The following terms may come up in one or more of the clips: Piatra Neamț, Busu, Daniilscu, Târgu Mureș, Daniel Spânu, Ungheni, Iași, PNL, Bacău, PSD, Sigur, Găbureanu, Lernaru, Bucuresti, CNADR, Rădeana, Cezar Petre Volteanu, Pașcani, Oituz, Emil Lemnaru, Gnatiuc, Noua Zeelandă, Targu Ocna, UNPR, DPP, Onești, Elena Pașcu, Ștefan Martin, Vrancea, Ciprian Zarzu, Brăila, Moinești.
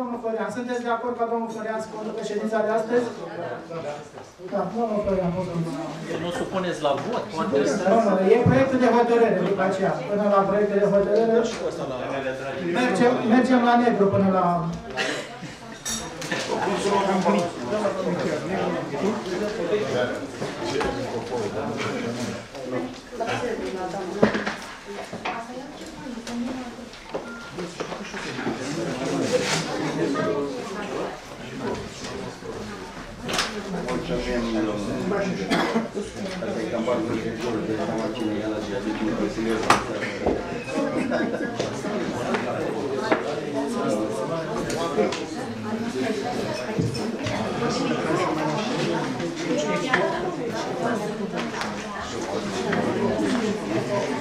domnul Florian. Sunteți de acord ca domnul Florian să conducă ședința de astăzi? Da, domnul Florian, nu domnul. Nu supuneți la vot? Nu, nu, e proiectul de hotărâre, după aceea. Până la proiectul de hotărâre, mergem la negru până la... Mulțumim,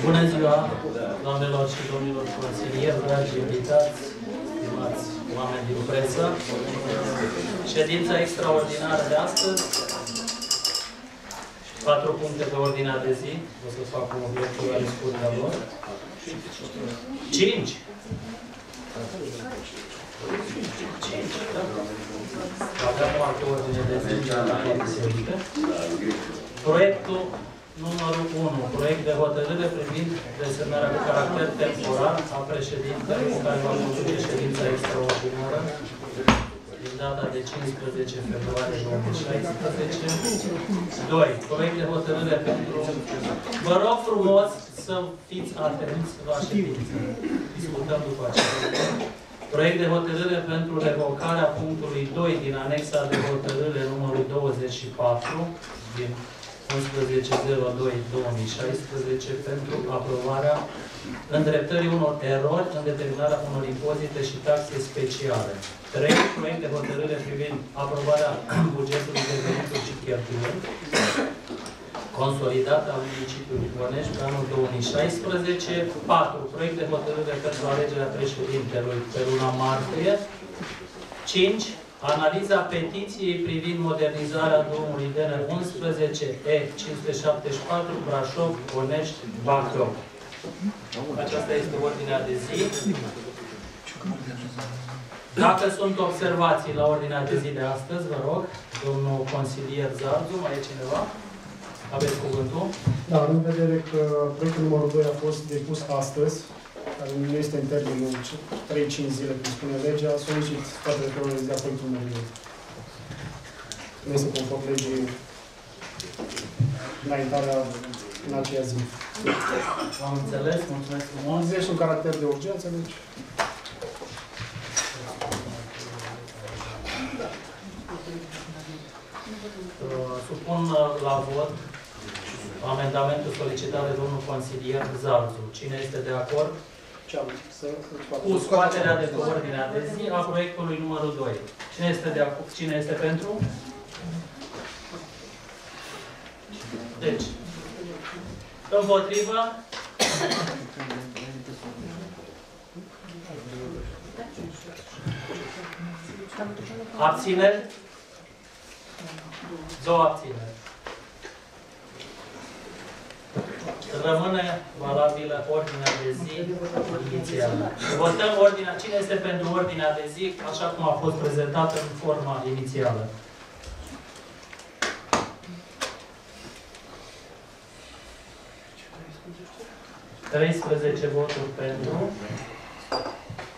bună ziua, doamnelor și domnilor consilieri, dragi invitați, stimați oameni din presă. Ședința extraordinară de astăzi, 4 puncte pe ordinea de zi, o să fac un obiectul la discuția lor. 5. 5, da? Avem o altă ordine de zi, proiectul numărul 1, proiect de hotărâre privind desemnarea cu caracter temporar a președintelui care va conduce ședința extraordinară din data de 15 februarie 2016. 2. Proiect de hotărâre pentru... Vă rog frumos să fiți atenți la ședință. Discutăm după aceea. Proiect de hotărâre pentru revocarea punctului 2 din anexa de hotărâre numărul 24 din 11.02.2016 pentru aprobarea îndreptării unor erori în determinarea unor impozite și taxe speciale. 3. Proiect de hotărâre privind aprobarea bugetului de venituri și cheltuieli consolidat al municipiului Onești pe anul 2016. 4. Proiect de hotărâre pentru alegerea președintelui pe luna martie. 5. Analiza petiției privind modernizarea drumului DN11 E574 Brașov, Onești, Bacău. Aceasta este ordinea de zi. Dacă sunt observații la ordinea de zi de astăzi, vă rog, domnul consilier Zarzu, mai e cineva? Aveți cuvântul? Da, în vedere că proiectul numărul 2 a fost depus astăzi, care nu este în termenul 3-5 zile, cum spune legea, solicit toate de proiectul numărului. Nu este conform legii înaintarea în aceea zi. Am înțeles, mulțumesc frumos. Este un caracter de urgență, deci... Supun la vot amendamentul solicitat de domnul consilier Zarzu. Cine este de acord? Cu scoaterea de pe ordinea de zi a proiectului numărul 2. Cine este de acord? Cine este pentru? Deci. Împotrivă. Abțineri. 2 abțineri. Rămâne valabilă ordinea de zi inițială. Votăm ordinea. Cine este pentru ordinea de zi, așa cum a fost prezentată în forma inițială? Treisprezece voturi pentru.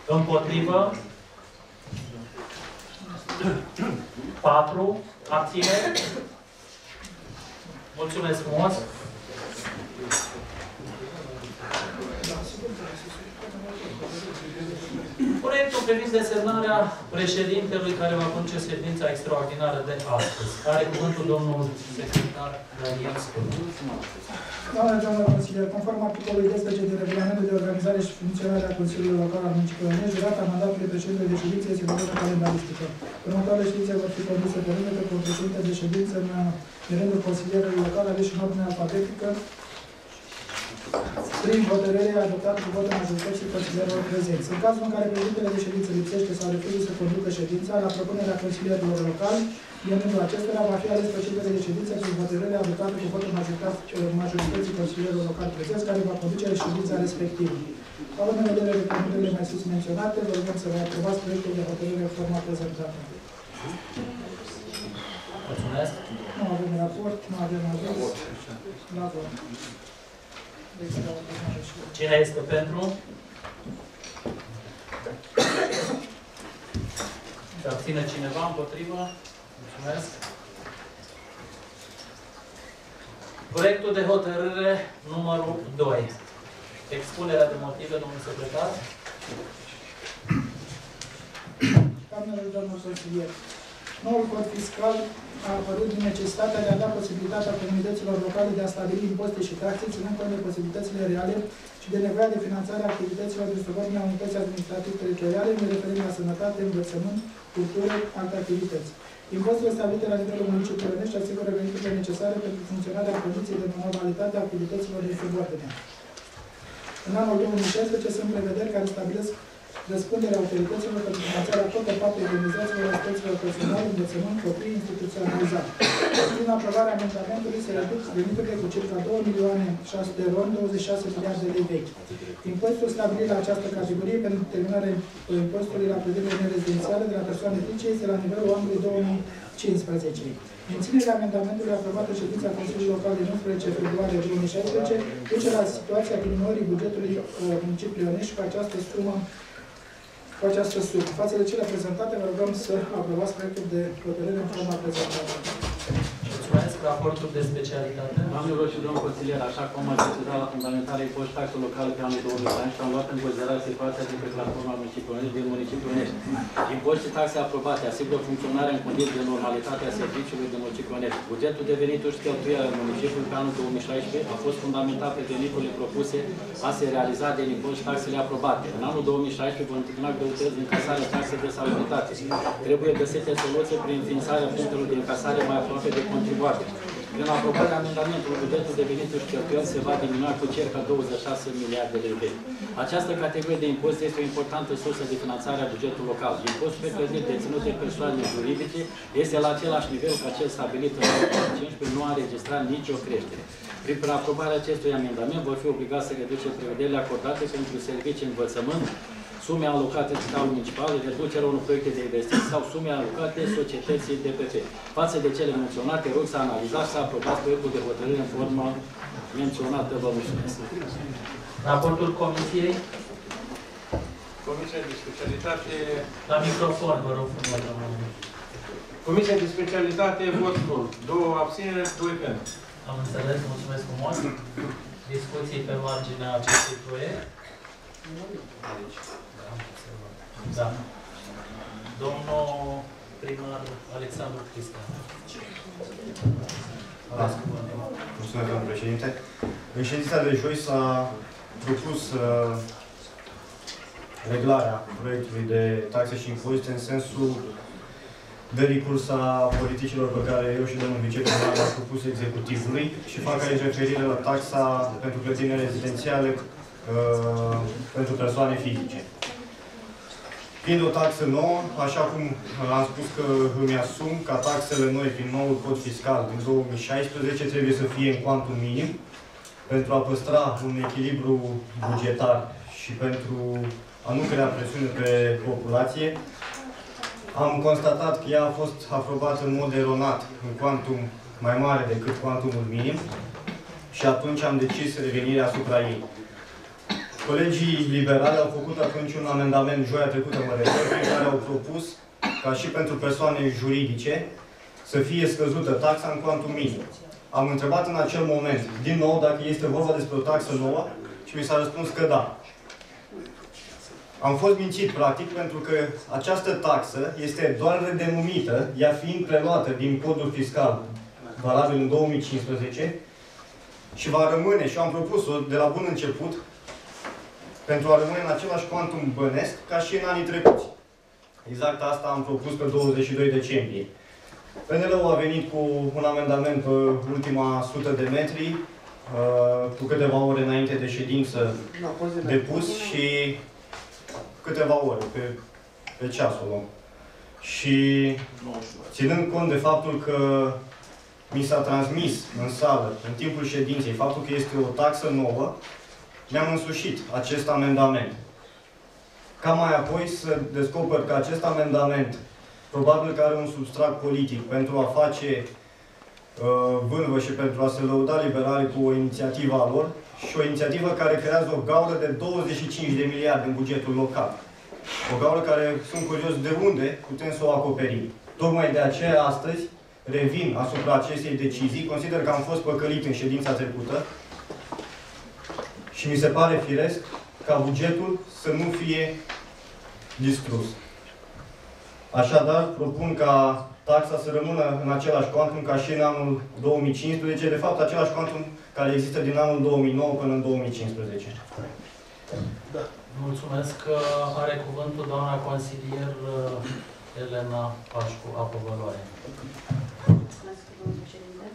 Împotrivă. 4. Abțineri. Mulțumesc frumos. Proiectul privind desemnarea președintelui care va conduce ședința extraordinară de astăzi. Are cuvântul domnul secretar Daniilscu. Doamna doamnă consilier, conform articolului 10 din Regulamentul de Organizare și Funcționare a Consiliului Local al Municipiului Onești, durata mandatului președintelui de ședință este durată calendaristică. Următoarele ședințe vor fi conduse pe rând pentru președinte de ședință în rândul consilierului local ales în ordine alfabetică, prin hotărâre adoptată cu votul majorității consilierilor prezenți. În cazul în care președintele de ședință lipsește sau refuză să conducă ședința, la propunerea consilierilor locali, în rândul acestora va fi ales președintele de ședință prin hotărâre adoptată cu votul majorității consilierilor locali prezenți, care va conduce ședința respectivă. Având în vedere recomandările mai sus menționate, vă rugăm să vă aprobați proiectul de hotărâre în forma prezentată. Mulțumesc. Nu avem raport, nu avem aviz. La vot. Cine este pentru? Se abține cineva împotrivă? Mulțumesc. Proiectul de hotărâre numărul 2. Expunerea de motive, domnul secretar. Doamnelor și domnilor consilieri, noul cod fiscal a apărut din necesitatea de a da posibilitatea comunităților locale de a stabili impozite și taxe, ținând cont de posibilitățile reale și de nevoia de finanțare a activităților din subordinea unității administrativ-teritoriale, în referire la sănătate, învățământ, cultură, alte activități. Impozitele stabilite la nivelul municipiului Onești asigură veniturile necesare pentru funcționarea condiției de normalitate a activităților din subordine. În anul 2016 sunt prevederi care stabilesc răspunderea autorităților pentru finanțarea tot o parte organizațiilor aspectelor personale, învățământ, copii, instituționalizat. Prin aprobarea amendamentului se reduc veniturile cu circa 2.600.000 RON, 26 miliarde de lei vechi. Impozitul stabilit la această categorie pentru determinarea impozitului la prevederile nerezidențiale de la persoane fizice este la nivelul anului 2015. Menținerea amendamentului aprobată ședința Consiliului Local din 11 februarie 2016 duce la situația diminuării bugetului municipiului Onești cu această sumă. Față de cele prezentate, vă rugăm să aprobați proiectul de hotărâre în forma prezentată. Mulțumesc. Raportul de specialitate. Doamnelor și domnilor consilieri, așa cum a decizat la fundamentare impozit taxe locale pe anul 2016, am luat în considerare situația din platforma municipiului din municipiul Onești. Impozite taxe aprobate asigură funcționarea în condiții de normalitate a serviciului din municipiul Onești. Bugetul de venituri și cheltuielile în municipiul pe anul 2016 a fost fundamentat pe veniturile propuse a se realiza din impozit taxele aprobate. În anul 2016 vom întâlni greutăți de încasare taxe de salubritate. Trebuie găsite soluții prin înființarea punctelor de încasare mai aproape de contribuabil. Prin aprobarea amendamentului, bugetul de venituri și cheltuieli se va diminua cu circa 26 miliarde de lei. Această categorie de impozite este o importantă sursă de finanțare a bugetului local. Impozitul pe credit deținut de persoane juridice este la același nivel ca cel stabilit în 2015, nu a înregistrat nicio creștere. Prin aprobarea acestui amendament vor fi obligați să reduce prevederile acordate pentru servicii învățământ, sume alocate totalul municipal, reducerea unor proiecte de investiții sau sume alocate societății DPP. Față de cele menționate, rog să analizați și să aprobați proiectul de hotărâre în forma menționată. Vă mulțumesc. Raportul Comisiei. Comisia de Specialitate. La microfon, vă rog frumos, domnule. Comisia de Specialitate, vot nul. 2 abțineri, 2 pentru. Am înțeles, mulțumesc frumos. Discuții pe marginea acestui proiect. Da. Domnul primar Alexandru Cristian. Mulțumesc, domnul președinte. În ședința de joi s-a propus reglarea proiectului de taxe și impozite în sensul dării curs a politicilor pe care eu și domnul viceprimar le-am propus executivului și fac aici referire la taxa pentru clădirile rezidențiale pentru persoane fizice. Fiind o taxă nouă, așa cum am spus că îmi asum ca taxele noi din noul cod fiscal din 2016 trebuie să fie în cuantum minim pentru a păstra un echilibru bugetar și pentru a nu crea presiune pe populație. Am constatat că ea a fost aprobată în mod eronat în cuantum mai mare decât cuantumul minim și atunci am decis revenirea asupra ei. Colegii liberali au făcut atunci un amendament joia trecută, mă refer, prin care au propus ca și pentru persoane juridice să fie scăzută taxa în cuantum minim. Am întrebat în acel moment, din nou, dacă este vorba despre o taxă nouă și mi s-a răspuns că da. Am fost mințit, practic, pentru că această taxă este doar redenumită, ea fiind preluată din codul fiscal valabil în 2015 și va rămâne, și am propus-o de la bun început, pentru a rămâne în același cuantum bănesc ca și în anii trecuți. Exact asta am propus pe 22 decembrie. PNL-ul a venit cu un amendament pe ultima 100 de metri, cu câteva ore înainte de ședință depus și câteva ore, pe ceasul om. Și ținând cont de faptul că mi s-a transmis în sală, în timpul ședinței, faptul că este o taxă nouă, mi-am însușit acest amendament. Ca mai apoi să descoper că acest amendament probabil că are un substrat politic pentru a face vârvă și pentru a se lăuda liberali cu o inițiativă a lor și o inițiativă care creează o gaură de 25 de miliarde în bugetul local. O gaură care, sunt curios de unde putem să o acoperim. Tocmai de aceea astăzi revin asupra acestei decizii. Consider că am fost păcălit în ședința trecută și mi se pare firesc ca bugetul să nu fie distrus. Așadar, propun ca taxa să rămână în același cuantum ca și în anul 2015, de fapt același cuantum care există din anul 2009 până în 2015. Da. Mulțumesc. Are cuvântul doamna consilier Elena Pașcu, Apăvăloare. Mulțumesc, domnul președinte.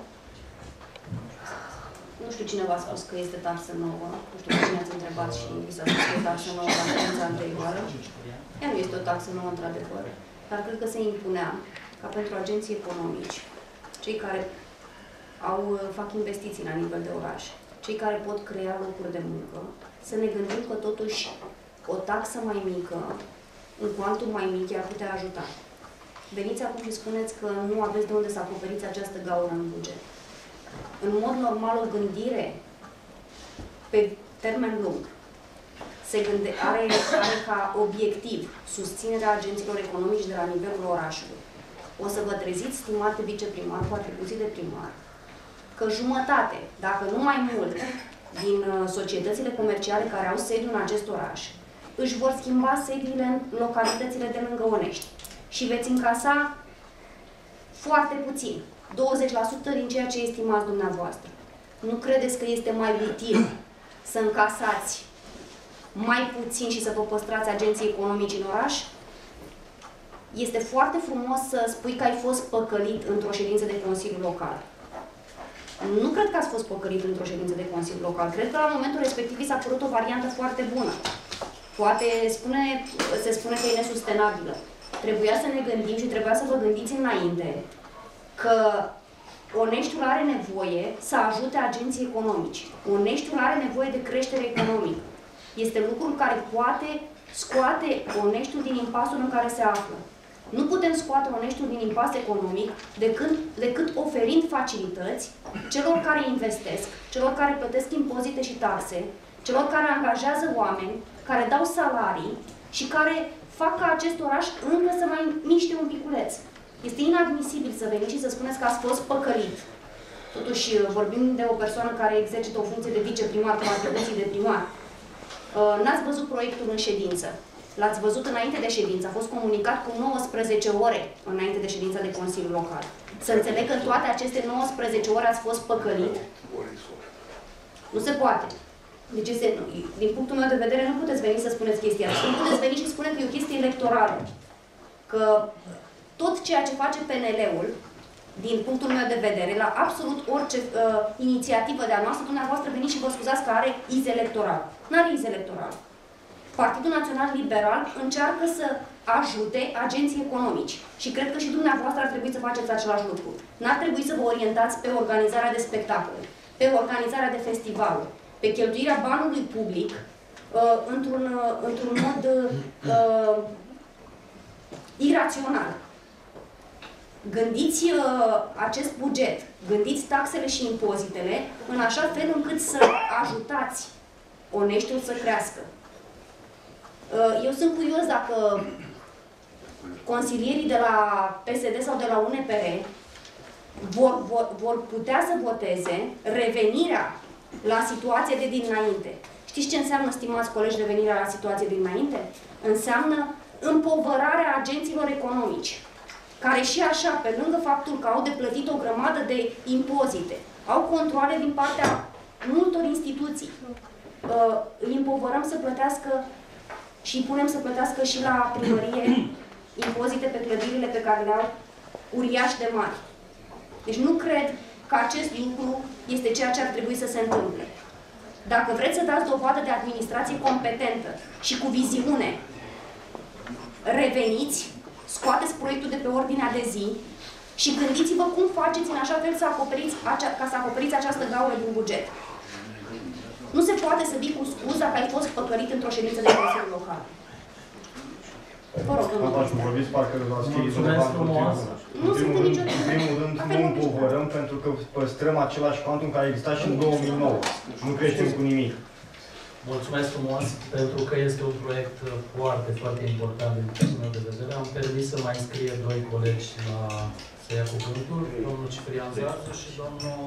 Nu știu cine v-a spus că este taxă nouă, nu știu cine ați întrebat și vi s-a spus că e taxă nouă la ședința anterioară. Ea nu este o taxă nouă, într-adevăr, dar cred că se impunea ca pentru agenții economici, cei care fac investiții la nivel de oraș, cei care pot crea locuri de muncă, să ne gândim că totuși o taxă mai mică, un cuantum mai mic, i-ar putea ajuta. Veniți acum și spuneți că nu aveți de unde să acoperiți această gaură în buget. În mod normal, o gândire pe termen lung are ca obiectiv susținerea agenților economici de la nivelul orașului. O să vă treziți, stimate viceprimar, cu atribuții de primar, că jumătate, dacă nu mai mult, din societățile comerciale care au sediu în acest oraș, își vor schimba sediile în localitățile de lângă Onești. Și veți încasa foarte puțin, 20% din ceea ce estimați dumneavoastră. Nu credeți că este mai util să încasați mai puțin și să vă păstrați agenții economici în oraș? Este foarte frumos să spui că ai fost păcălit într-o ședință de Consiliu Local. Nu cred că ați fost păcălit într-o ședință de Consiliu Local. Cred că la momentul respectiv vi s-a părut o variantă foarte bună. Poate se spune că e nesustenabilă. Trebuia să ne gândim și trebuia să vă gândiți înainte că Oneștiul are nevoie să ajute agenții economici. Oneștiul are nevoie de creștere economică. Este lucrul care poate scoate Oneștiul din impasul în care se află. Nu putem scoate Oneștiul din impas economic decât oferind facilități celor care investesc, celor care plătesc impozite și taxe, celor care angajează oameni, care dau salarii și care fac ca acest oraș încă să mai miște un piculeț. Este inadmisibil să veniți și să spuneți că ați fost păcălit. Totuși, vorbim de o persoană care exercită o funcție de viceprimar cu atribuții de primar. N-ați văzut proiectul în ședință. L-ați văzut înainte de ședință, a fost comunicat cu 19 ore înainte de ședința de Consiliu Local. Să înțeleg că toate aceste 19 ore ați fost păcălit? Nu se poate. Deci, din punctul meu de vedere, nu puteți veni să spuneți chestia asta. Nu puteți veni și spune că e o chestie electorală. Că tot ceea ce face PNL-ul, din punctul meu de vedere, la absolut orice inițiativă de-a noastră, dumneavoastră veniți și vă scuzați că are iz electoral. N-are iz electoral. Partidul Național Liberal încearcă să ajute agenții economici. Și cred că și dumneavoastră ar trebui să faceți același lucru. N-ar trebui să vă orientați pe organizarea de spectacole, pe organizarea de festivaluri, pe cheltuirea banului public într-un mod irațional. Gândiți acest buget, gândiți taxele și impozitele în așa fel încât să ajutați Oneștiul să crească. Eu sunt curios dacă consilierii de la PSD sau de la UNPR vor putea să voteze revenirea la situație de dinainte. Știți ce înseamnă, stimați colegi, revenirea la situație dinainte? Înseamnă împovărarea agenților economici, care și așa, pe lângă faptul că au de plătit o grămadă de impozite, au controale din partea multor instituții, îi împovărăm să plătească și îi punem să plătească și la primărie impozite pe clădirile pe care le-au uriași de mari. Deci nu cred că acest lucru este ceea ce ar trebui să se întâmple. Dacă vreți să dați dovadă de administrație competentă și cu viziune, reveniți, scoateți proiectul de pe ordinea de zi și gândiți-vă cum faceți în așa fel să acoperiți această gaură din buget. Nu se poate să vii cu scuza că ai fost păcălit într-o ședință de Consiliu Local. Vă rog, în primul rând, nu împovărăm pentru că păstrăm același quantum care exista și în 2009. Nu creștem cu nimic. Mulțumesc frumos, pentru că este un proiect foarte, foarte important din punctul meu de vedere. Am permis să mai scrie doi colegi să ia cuvântul, domnul Ciprian Zarzu și domnul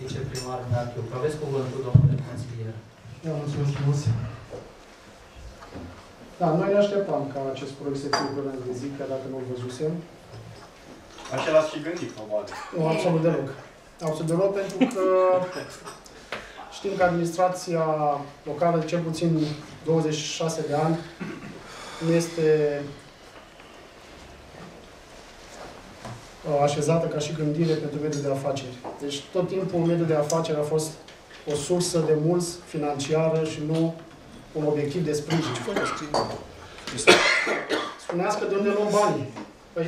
viceprimar Gnatiuc. Aveți cuvântul, domnule consilier. Da, mulțumesc frumos. Da, noi ne așteptam ca acest proiect să fie până de zi, că dacă nu-l văzusem. Așa l-ați și gândit, probabil. Nu, absolut deloc. Absolut deloc, pentru că știm că administrația locală de cel puțin 26 de ani nu este așezată ca și gândire pentru mediul de afaceri. Deci tot timpul mediul de afaceri a fost o sursă de mulți financiară și nu un obiectiv de sprijin. Spuneați că de unde luăm banii. Păi,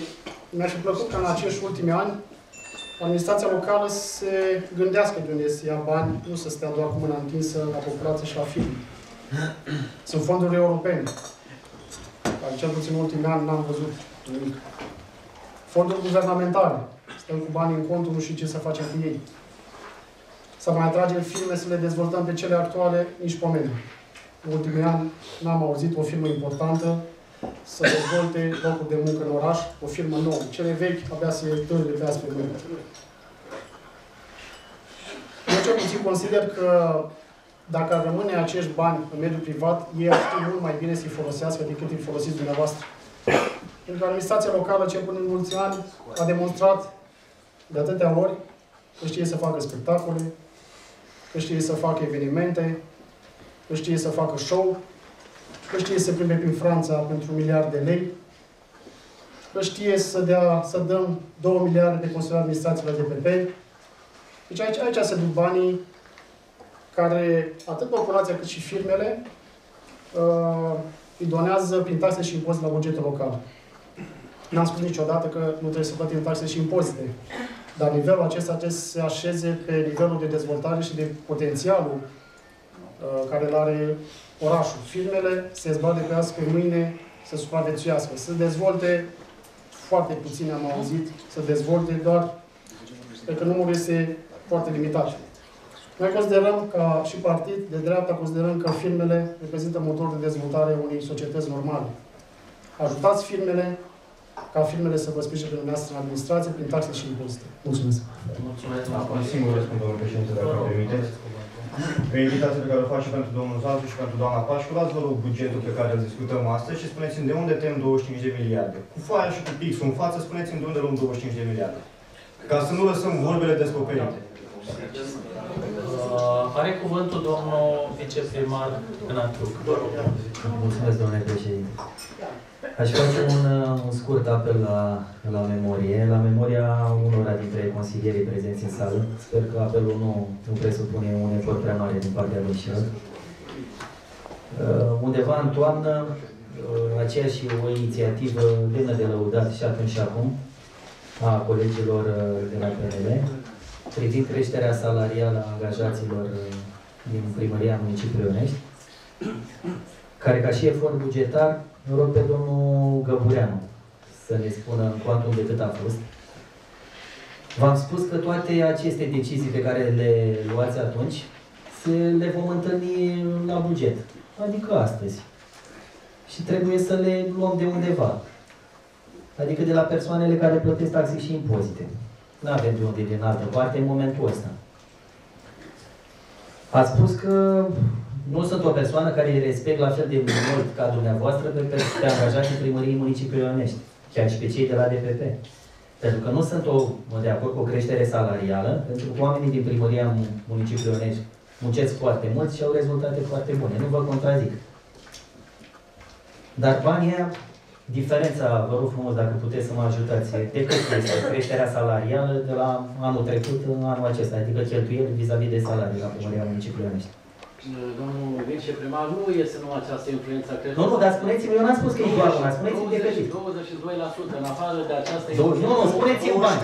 mi-ar fi plăcut ca în acești ultimi ani administrația locală se gândească de unde să ia bani, nu să stea doar cu mâna întinsă la populație și la firme. Sunt fonduri europene. Dar cel puțin în ultimii ani n-am văzut nimic. Fonduri guvernamentale. Stăm cu banii în contul, nu știu ce să facem cu ei. Să mai atragem firme, să le dezvoltăm pe cele actuale, nici pomeni. În ultimii ani n-am auzit o firmă importantă să dezvolte locuri de muncă în oraș, o firmă nouă. Cele vechi abia se târle pe astfel de muncă. Eu cel puțin consider că dacă ar rămâne acești bani în mediul privat, ei ar fi mult mai bine să-i folosească decât îi folosiți dumneavoastră. Pentru că administrația locală, cel până în mulți ani, a demonstrat de atâtea ori că știe să facă spectacole, că știe să facă evenimente, că știe să facă show, că știe să plimbe prin Franța pentru miliarde de lei, că știe să dăm 2 miliarde de consiliere administrației la DPP. Deci aici se duc banii care atât populația cât și firmele îi donează prin taxe și impozite la bugetul local. N-am spus niciodată că nu trebuie să plătim taxe și impozite, dar nivelul acesta trebuie să se așeze pe nivelul de dezvoltare și de potențialul care îl are orașul. Firmele se zbate pe azi pe mâine să supraviețuiască, să dezvolte foarte puțin, am auzit, să dezvolte doar pentru că numărul este foarte limitat. Noi considerăm, ca și partid de dreapta, considerăm că firmele reprezintă motorul de dezvoltare unei societăți normale. Ajutați firmele ca firmele să vă sprijine pe dumneavoastră în administrație prin taxe și impozite. Mulțumesc! Mulțumesc! Un singur răspund, domnul președinte, dacă îmi permiteți. Pe invitația pe care o fac și pentru domnul Zarzu și pentru doamna Pașcu, dați-vă rog bugetul pe care îl discutăm astăzi și spuneți-mi de unde tem 25 de miliarde. Cu foaia și cu pixul în față, spuneți-mi de unde luăm 25 de miliarde. Ca să nu lăsăm vorbele descoperite. Are cuvântul domnul viceprimar Gnatiuc. Mulțumesc, domnule președinte. Aș face un scurt apel la memorie, la memoria unora dintre consilierii prezenți în sală. Sper că apelul nu presupune un efort prea mare din partea lui Șel. Undeva în toamnă, aceeași o inițiativă demnă de lăudat și atunci și acum, a colegilor de la PNL, privind creșterea salarială a angajaților din primăria municipiului Onești, care ca și efort bugetar, mă rog pe domnul Găbureanu să ne spună în quantum de cât a fost. V-am spus că toate aceste decizii pe care le luați atunci, le vom întâlni la buget, adică astăzi. Și trebuie să le luăm de undeva, adică de la persoanele care plătesc taxe și impozite. Nu avem de unde din altă parte în momentul ăsta. Ați spus că nu sunt o persoană care îi respect la fel de mult ca dumneavoastră pe angajații primăriei municipiului Onești, chiar și pe cei de la DPP. Pentru că nu sunt de acord cu o creștere salarială, pentru că oamenii din primăria municipiului Onești muncesc foarte mult și au rezultate foarte bune. Nu vă contrazic. Dar banii, diferența, vă rog frumos dacă puteți să mă ajutați, de cât este creșterea salarială de la anul trecut în anul acesta, adică cheltuieli vis-a-vis de salarii la primăria municipiului Onești. Domnul viceprimar, nu este numai această influență. Nu, nu, dar spuneți-mi, eu n-am spus că e doar una, spuneți-mi de cât. 22% în afară de această influență. Nu, nu, spuneți-mi bani.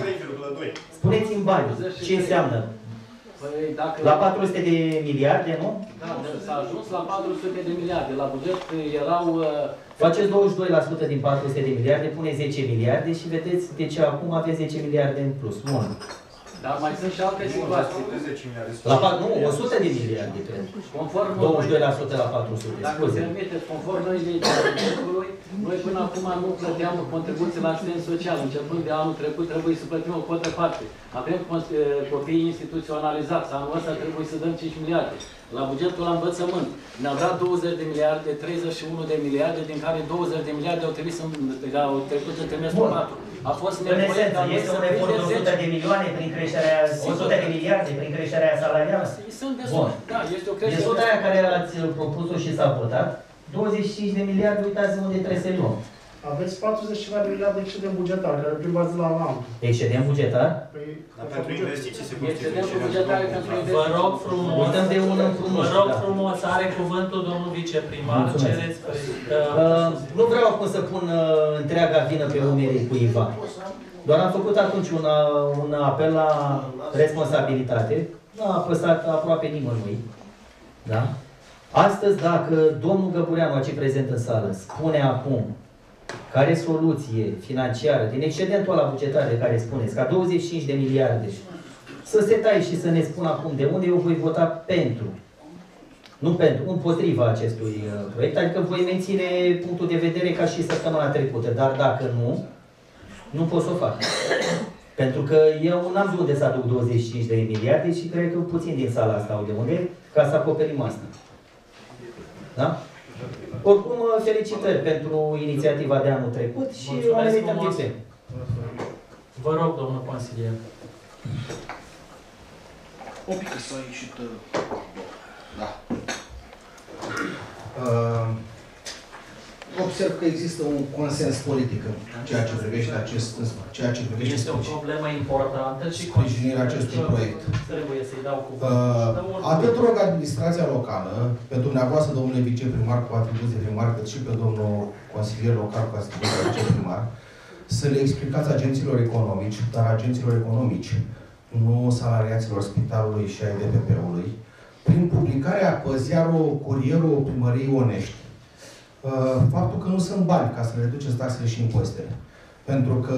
Spuneți-mi bani. Ce înseamnă? Păi, dacă... La 400 de miliarde, nu? Da, s-a ajuns la 400 de miliarde. La buget erau... Faceți 22% din 400 de miliarde, pune 10 miliarde și vedeți de ce acum aveți 10 miliarde în plus. Bun. Dar mai sunt și alte situații. La 4, nu, 100 de miliarde, cred. Conform 22% la 400. Dacă îmi permiteți, conform noi legii, noi până acum nu plăteam contribuții la asistență socială. Începând de anul trecut, trebuie să plătim o cotă parte. Avem copiii instituționalizați. Anul ăsta trebuie să dăm 5 miliarde. La bugetul la învățământ ne-au dat 20 de miliarde, 31 de miliarde, din care 20 de miliarde au trebuit să trecut în trimestrul 4. A fost nevoie de un efort de 100 de milioane prin creșterea, 100 de miliarde prin creșterea salarială. Da, este o creștere. Deci, aia care ați propus-o și s-a votat, 25 de miliarde, uitați unde trebuie să luăm. Aveți 40 de miliarde excedent bugetar, care privați la NAM. Excedent bugetar? Dar pentru investiții se poate. Excedent bugetar pentru investiții. Vă rog frumos, are cuvântul domnul viceprimar. Cereți pe... nu vreau acum să pun întreaga vină pe umerii cuiva. Doar am făcut atunci un apel la responsabilitate. Nu a apăsat aproape nimănui. Da? Astăzi, dacă domnul Găbureanu, aici prezent în sală, spune acum care soluție financiară, din excedentul ăla bugetar de care spuneți, ca 25 de miliarde, să se taie și să ne spună acum de unde, eu voi vota pentru. Nu pentru, împotriva acestui proiect, adică voi menține punctul de vedere ca și săptămâna trecută, dar dacă nu, nu pot să o fac. Pentru că eu n-am zis unde să aduc 25 de miliarde și cred că puțin din sala asta au de unde, ca să acoperim asta. Da? Oricum, felicitări pentru inițiativa de anul trecut și o merităm din plin. Vă rog, domnul consilier. O pică s-a ieșit... Da. Observ că există un consens politic în ceea ce privește acest proiect. Este o problemă importantă și sprijinirea acestui proiect. Trebuie să-i dau cuvânt. Atât rog administrația locală, pe dumneavoastră, domnule viceprimar cu atribuții de mari, cât și pe domnul consilier local cu atribuții de viceprimar, să le explicați agenților economici, dar agenților economici, nu salariaților spitalului și ai DPP-ului, prin publicarea pe ziarul Curierul Primăriei Onești, faptul că nu sunt bani ca să reduceți taxele și impozitele. Pentru că,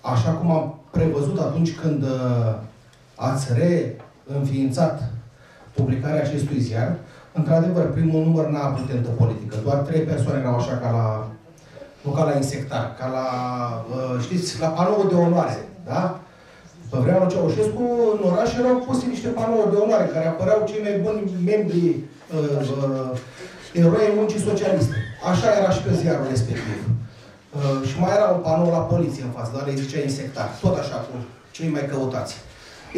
așa cum am prevăzut atunci când ați reînființat publicarea acestui ziar, într-adevăr, primul număr n-a putentă politică. Doar 3 persoane erau așa ca la... nu ca la insectar, ca la... știți, la panouri de onoare. Da? Pe vremea lui Ceaușescu, în oraș erau puse niște panouri de onoare, care apăreau cei mai buni membri eroii muncii socialiste. Așa era și pe ziarul respectiv. Și mai era un panou la poliție în față, dar le zicea insectar. Tot așa cu cei mai căutați.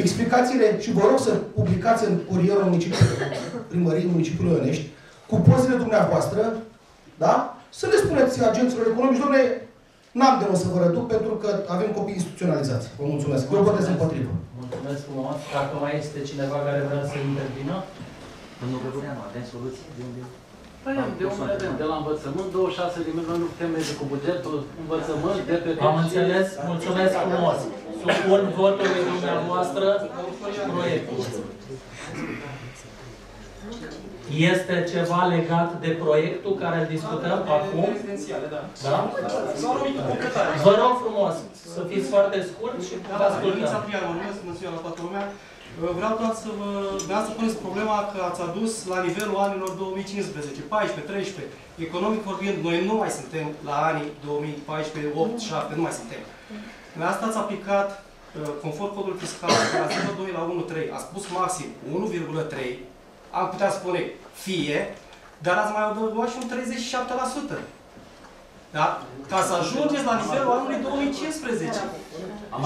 Explicațiile, și vă rog să publicați în Curierul Primăriei Municipiului Onești, cu pozele dumneavoastră, da? Să le spuneți agenților economici, dom'le, n-am de unde să vă reduc pentru că avem copii instituționalizați. Vă mulțumesc. Vă votez împotrivă. Mulțumesc frumos. Dacă mai este cineva care vrea să intervină? Nu vreau, avem soluții de unde... Păi, de unde avem? De la învățământ, 26 de milioane nu putem merge cu bugetul învățământ, DPP... Am înțeles, mulțumesc frumos. Supun votului dumneavoastră proiectul. Este ceva legat de proiectul care îl discutăm acum? Da? Vă rog frumos să fiți foarte scurt și vă ascultăm. Vreau doar să vă puneți problema că ați adus la nivelul anilor 2015, 14, 13. Economic vorbind, noi nu mai suntem la anii 2014, 8, 7, nu mai suntem. La asta ați aplicat, conform codului fiscal, de la 0,2 la 1,3. Ați spus maxim 1,3. Am putea spune fie, dar ați mai adăugat și un 37%. Da? Ca să ajungeți la nivelul anului 2015.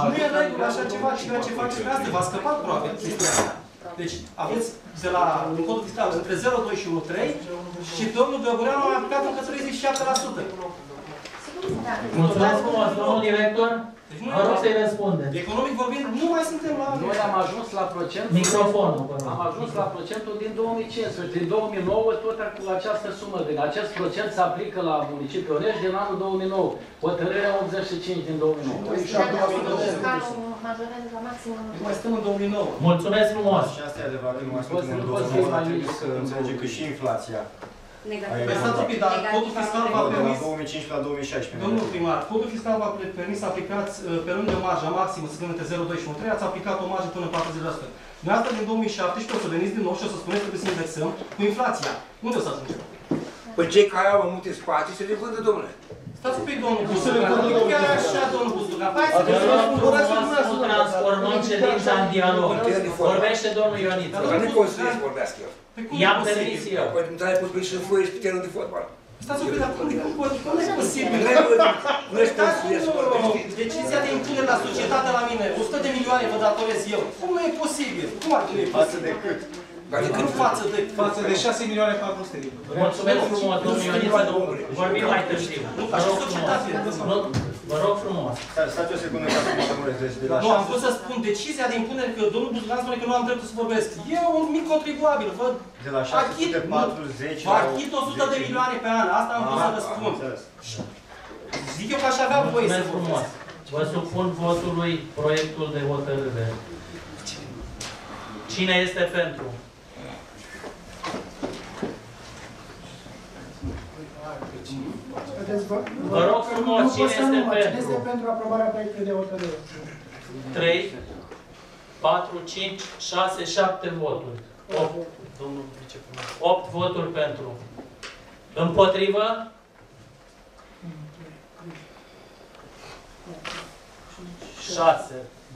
Nu e regulă așa ceva, ceea ce faceți asta, v-a scăpat probabil chestia asta. Deci aveți de la un cod fiscal între 0,2 și 1,3 și domnul Găbureanu a aplicat încă 37%. Mulțumesc frumos, domnul director. Vă rog să-i răspundeți. Economic vorbind, nu mai suntem la... Noi am ajuns la procentul... Microfonul, am ajuns la procentul din 2015. Din 2009, tot cu această sumă. Din acest procent se aplică la municipiul Onești din anul 2009. Hotărârea 85 din 2009. Nu mai stăm în 2009. Mulțumesc frumos. Și asta e adevărat, nu mai stăm în 2009. Trebuie să înțelegem că și inflația... Păi stați un pic, dar codul fiscal v-a permis... De la 2015 la 2016. Domnul primar, codul fiscal v-a permis să aplicați pe lângă marja maximă, să spunem între 0,2 și 1,3, ați aplicat o marjă până în 40%. Dumneavoastră din 2017 o să veniți din nou și o să spuneți că trebuie să indexăm cu inflația. Unde o să ajungem? Păi cei care au multe spații se le vândă, domnule. Stați un pic, domnul Busu, chiar așa, domnul Busu, dar hai să vă spuneți să transformăm ședința în dialog. Vorbește domnul Ioniță. Dar nu consider să vorbească eu. I-am permis eu. Păi nu ai putut să furi pe terenul de fotbal. Stați un pic, dar cum e posibil? Nu ești posibil să vorbești. Decizia de impunere la societate la mine, 100 de milioane vă datorez eu. Cum nu e posibil? Cum ar fi posibil? Față de cât? În față de 6 milioane 400 de lei. Mulțumesc frumos, domnul Ioniță, vorbim mai târziu. Vă rog frumos. Stați o secundă ca să mă lămuresc. Nu, am vrut să spun decizia de impunere, că domnul Bucan spune că nu am dreptul să vorbesc. Eu un mic contribuabil, vă achit 100 de milioane pe an, asta am vrut să răspund. Zic eu că aș avea voie să vorbesc. Vă supun votului proiectul de hotărâre. Cine este pentru? Vă rog frumos, cine este pentru aprobarea proiectului de hotărâre? 3, 4, 5, 6, 7 voturi. 8 voturi pentru. Împotrivă? 6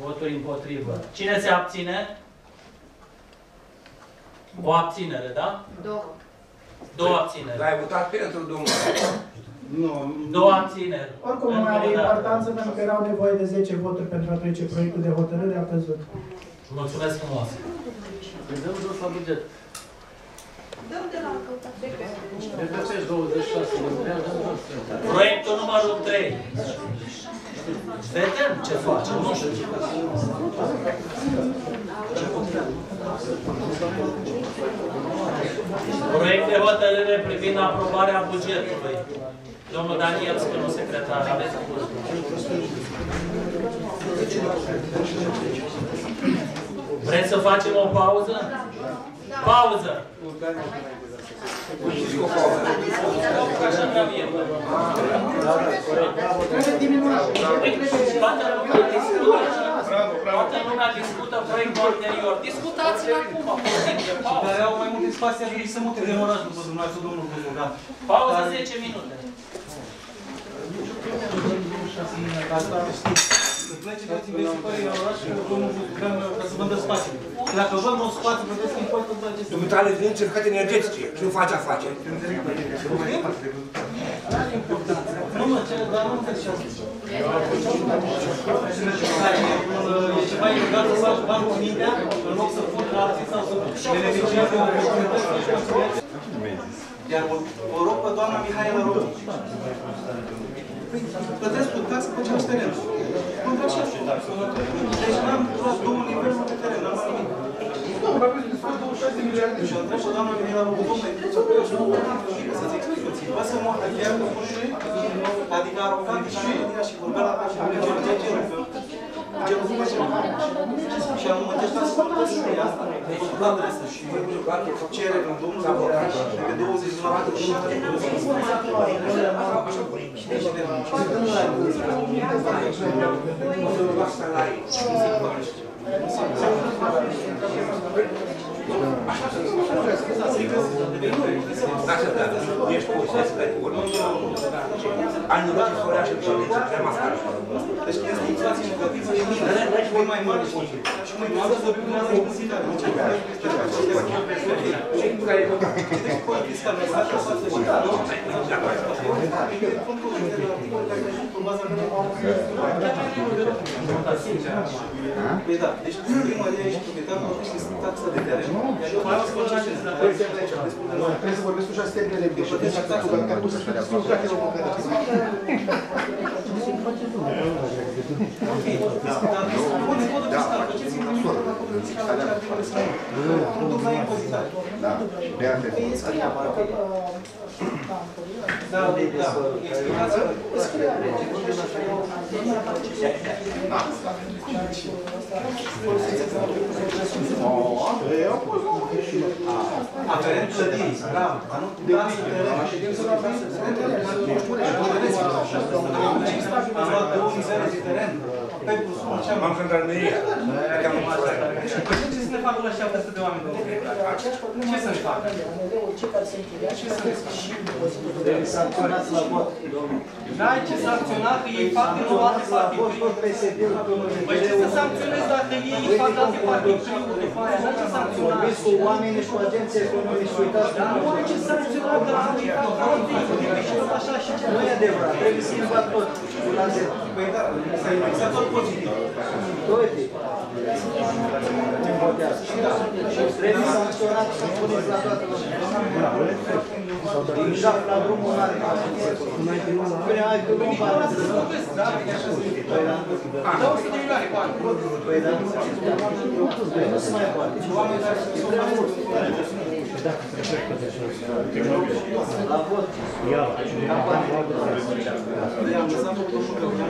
voturi împotrivă. Cine se abține? O abținere, da? 2 abțineri. L-ai votat pentru, domnule? Nu. 2 abțineri. Oricum, nu mai are importanță pentru că erau nevoie de 10 voturi pentru a trece proiectul de hotărâre, a căzut. Mulțumesc frumos. Ne dăm jos la buget. Dăm de la căutat. Ne plătești 26. Proiectul numărul 3. Vedem ce facem, nu știu. Proiect de hotărâre privind aprobarea bugetului. Domnul Daniel Spânu, secretar, aveți cuvântul. Vreți să facem o pauză? Pauză! Toată lumea discută proiectul anterior. Discutați-l acum, pauză. Dar au mai multe spații, ar trebui să mute din oraș după dumneavoastră, domnul Bucan. Pauză 10 minute. Să plece toți investitorii la oraș și domnul Bucan ca să vândă spații. Dacă vă nu spații, vedeți că importul de acestea. Dumneavoastră vine cercate energetice. Ce nu face afaceri? Nu are importanță. Nu mă, dar nu înțeleg și asta. E ceva ilegal să faci bani cu mintea, în loc să furi la alții sau să beneficiezi de oportunități. Iar o rog pe doamna Mihaela Român. Plătesc cu casă pe ceași teren. Mă întreb și așa. Deci n-am luat două niveluri pe teren, n-am luat nimic. Nu, mai vreau să discut 26 miliarde. Și o întreb și doamna Mihaela Român, domnule, să vreau și nu vreau să-ți explic puțin. Vă să moară chiar cu bușii, adică arocant și ea și vorbea la așa. Și am mătești la sfântă și de asta. Deci, la adresă și cere în domnul la vorbea și de 20 la dată și de 20 deci, chestia inflației negativă e mică, voi mai mari și Ce să-și facă? Ce să-și facă? Trebuie sancționați la vot, domnule. N-ai ce sancționa că ei fac în o alte partiduri. Păi ce să sancționezi dacă ei fac alte partiduri? N-ai ce sancționa. Vorbiți cu oamenii și cu agenții economici, uitați. Dar nu ai ce sancționa că ei fac alte partiduri. Nu e adevărat, trebuie schimbat tot. Păi da, s-a inexat tot pozitiv. Toate. Ne votează. Trebuie sancționat și puneți la toată lumea. Exact la drumul ăla. Spune, hai că nu-mi pară. Dă 100 de milioane, bani. Păi, dar nu se mai poate. E prea mult. La vot. Am lăsat o toșu pe urmă.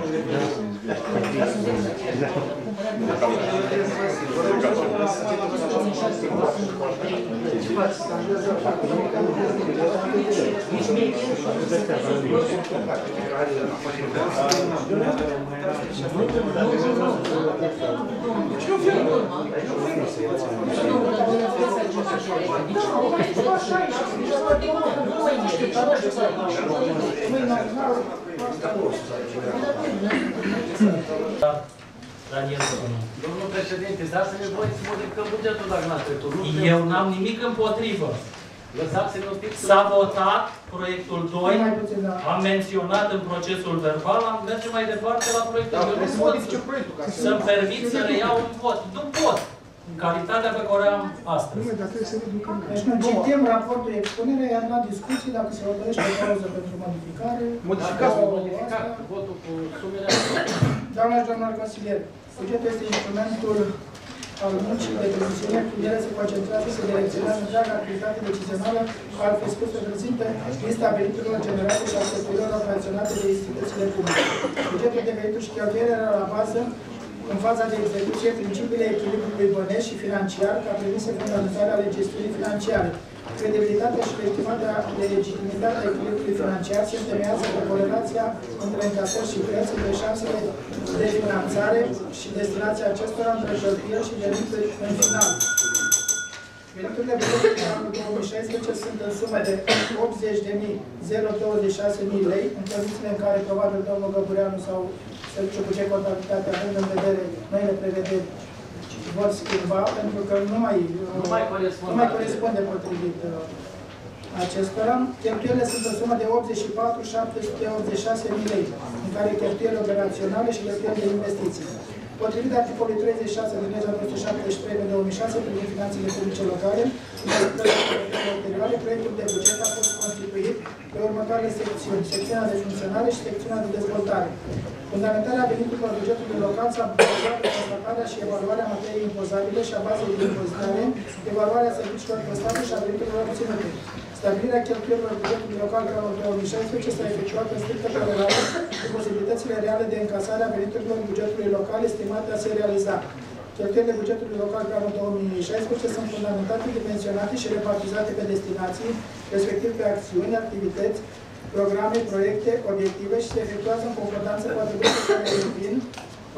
Domnul președinte, dați-ne voi să modificăm bugetul la Gnatiuc. Eu n-am nimic împotrivă. S-a votat proiectul 2, am menționat în procesul verbal, am merge mai departe la proiectul. Eu nu pot să-mi permit să reiau un vot. Nu pot! Calitatea pe care am astăzi. Citim raportul expunere, iar la discuții, dacă se hotărăște o cauză pentru modificare... Modificat, modificat, votul cu sumele... Doamna și doamna consilier, bugetul este instrumentul al muncii de deciziune, când ele se concentrează, se direcționează întreaga activitate decizională, altfel spus, reprezintă lista veniturilor generate și a cheltuielor operaționate de instituțiile publice. Bugetul de venituri și cheltuielile era la bază în faza de execuție, principiile echilibrului bănesc și financiar, ca premise fundamentale ale gestiunii financiare. Credibilitatea și legitimitatea echilibrului financiar se întemeiază pe corelația între încasări și preț, între șansele de finanțare și destinația acestora, între cheltuieli și venituri în final. Veniturile bugetului în anul 2016 sunt în sumă de 80.026.000 lei, în condițiile în care probabil domnul Găbureanu sau Serviciul Buget Contabilitate, având în vedere noile prevederi, vor schimba, pentru că nu mai corespunde potrivit acestora. Cheltuielile sunt în sumă de 84.786.000 lei, în care cheltuielile operaționale și cheltuielile de investiții. Potrivit articolului 36 din legea 973/2006 privind finanțele publice locale și proiectele ulterioare, proiectul de buget a fost constituit pe următoarele secțiuni, secțiunea de funcționare și secțiunea de dezvoltare. Fundamentarea veniturilor bugetului local s-a bazat pe constatarea și evaluarea materiei impozabile și a bazei de impozitare, evaluarea serviciilor prestate și a veniturilor obținute. Stabilirea cheltuielilor bugetului local pe anul 2016 s-a efectuat în strictă corelare cu posibilitățile reale de încasare a veniturilor bugetului local estimate a se realiza. Cheltuielile bugetului local pe anul 2016 sunt fundamentate, dimensionate și repartizate pe destinații, respectiv pe acțiuni, activități, programe, proiecte, obiective și se efectuează în concordanță cu atribuțiile care revin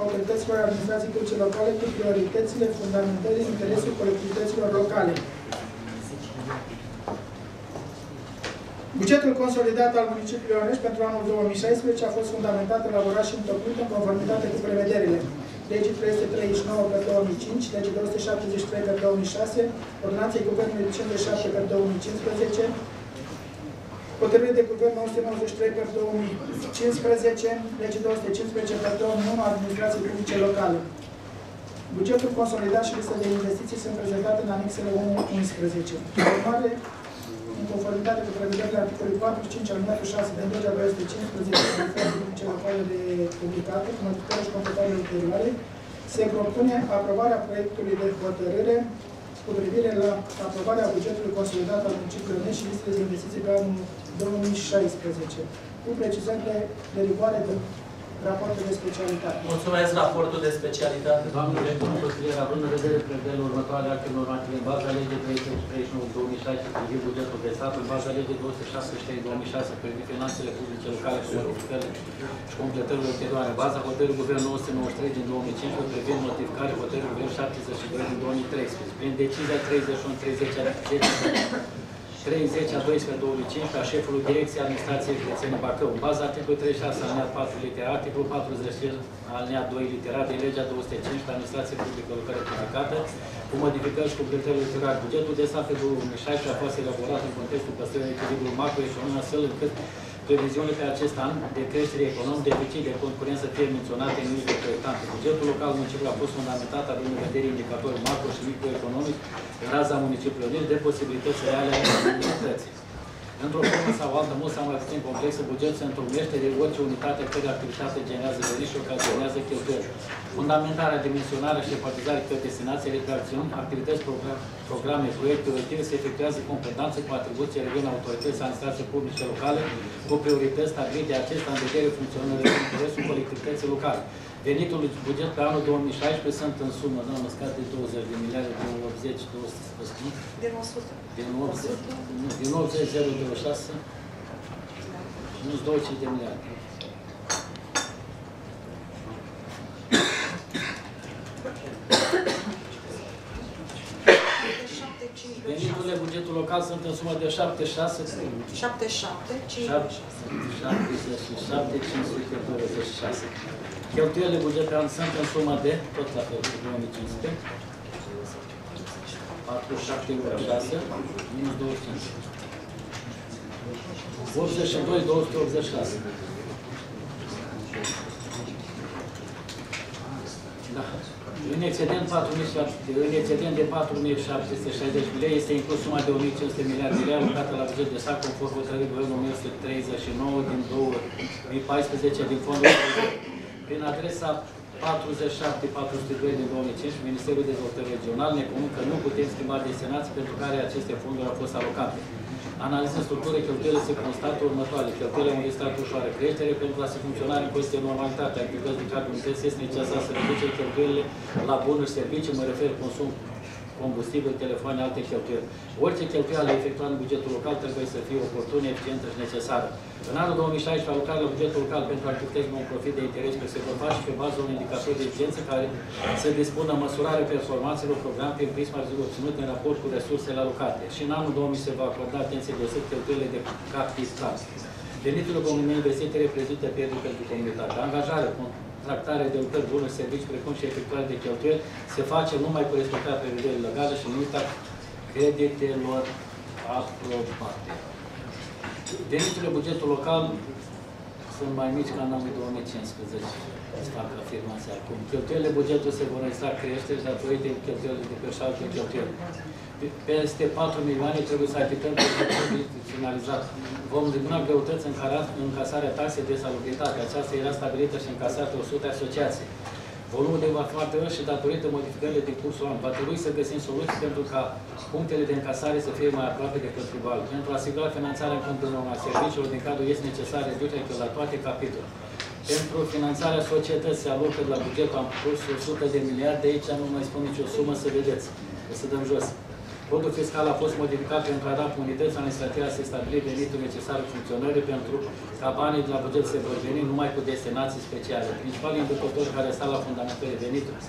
autorităților administrației publice locale cu prioritățile fundamentării în interesul colectivităților locale. Bugetul consolidat al municipiului Onești pentru anul 2016 a fost fundamentat, elaborat și întocmit în conformitate cu prevederile. legii 339 pe 2005, legii 273 pe 2006, ordonanței Guvernului 57 pe 2015, hotărârii de Guvern 993 pe 2015, legii 215 pe 2001 a administrației publice locale. Bugetul consolidat și lista de investiții sunt prezentate în anexele 1-11. Urmare, în conformitate cu prevederile articolului 45 alineatul 6 de legea 215 din publice locale de publicate, cu modificări și completările ulterioare, se propune aprobarea proiectului de hotărâre cu privire la aprobarea bugetului consolidat al municipiului Onești și listele de investiții pe anul 2016, cu precizările derivare de raportul de specialitate. Mulțumesc, raportul de specialitate. Doamnele, domnul consilier, având în vedere prevederile următoare acte normative în baza legii 339/2006 privind bugetul de stat, în baza legii 273/2006 privind finanțele publice locale cu modificările și completările ulterioare, în baza hotărârii Guvernului 993 din 2005 privind notificare hotărârii Guvernului 72 din 2013, prin decizia 31/30/2015 a șefului Direcției Administrației Județene Bacău, în baza articolului 36 alineat 4 litera, articolul 45 alineat 2 litera de legea 215 Administrației Publică Locală Publicată, cu modificări și completări ulterioare. Bugetul de stat pe 2016 a fost elaborat în contextul păstrării echilibrului macroeconomic, astfel încât previziunile pe acest an de creștere economică, deficit de concurență fie menționate în nivelul proiectante. Bugetul local municipiului a fost fundamentat având în vedere indicatorii macro și microeconomic în raza municipiului Onești de posibilități reale ale comunității. Într-o formă sau altă, mult sau mai puțin complexă, bugetul se întrumește de orice unitate care activitate generează venit și ocazionează cheltuieli. Fundamentarea, dimensionarea și repartizarea către destinație, retracțiuni, activități, programe, proiecte, obiective se efectuează competență cu atribuții revin autorității administrației publice locale, cu priorități stabilite acestea în vedere funcționării în interesul colectivității locale. Venitul buget pe anul 2016 sunt în sumă, nu am scăzut de 20 de miliarde, de 80, 200, din 100. Din 80, 0,26, minus 20 de miliarde. Veniturile bugetul local sunt în sumă de 77,526. Cheltuielile bugetare sunt în sumă de, tot la fel, 2500, 47,6, minus 25. 82,286. Da. În excedent de 4.760 lei este inclus suma de 1.500 miliarde lei alocată la buget de stat conform hotărârii Guvernului 139 din 2014 din fondul prin adresa 47.402 din 2005, Ministerul Dezvoltării Regionale ne comunică că nu putem schimba destinații pentru care aceste fonduri au fost alocate. Analizând structurii cheltuielile se constată următoarele. Cheltuielile unui stat ușoară creștere pentru a se funcționa în condiții de normalitate. Activități de cadru unități este necesar să reduce cheltuielile la bunuri servicii, mă refer consum combustibil, telefoane, alte cheltuieli. Orice cheltuială efectuată în bugetul local trebuie să fie oportună, eficientă și necesară. În anul 2016, alocarea la bugetul local pentru activități non-profit de interes că se vor face pe bază unui indicator de eficiență care să dispună măsurarea performanțelor program prin prisma rezultatelor obținute în raport cu resursele alocate. Și în anul 2000 se va acorda atenție deosebită cheltuielile de capital. Veniturile comunei investite reprezintă pierderi pentru comunitate. Angajarea, contractarea de lucrări, bunuri, servicii, precum și efectuarea de cheltuieli se face numai cu respectarea prevederilor legale și în limita creditelor aprobate. Veniturile bugetului local sunt mai mici ca în anul 2015, îți fac afirmația acum. Cheltuielile bugetului se vor înregistra creșteri datorită cheltuielilor de pe alte cheltuieli. Peste 4 milioane trebuie să achităm instituționalizat. Vom riduna greutăți în încasarea taxei de salubritate. Aceasta era stabilită și încasată 100 asociații. Volumul de va foarte rău și datorită modificările din cursul an. Va trebui să găsim soluții pentru ca punctele de încasare să fie mai aproape de contribuabil. Pentru a asigura finanțarea în contul normal serviciilor din cadrul este necesar reducerea la toate capitolele. Pentru finanțarea societății se alocă la bugetul am pus 100 de miliarde. Aici nu mai spun nicio sumă, să vedeți. O să dăm jos. Codul fiscal a fost modificat pentru a da unități administrative să stabili venitul necesar funcționării pentru ca banii de la buget se vor veni numai cu destinații speciale. Principalii indicatori care stau la fundamentele venitului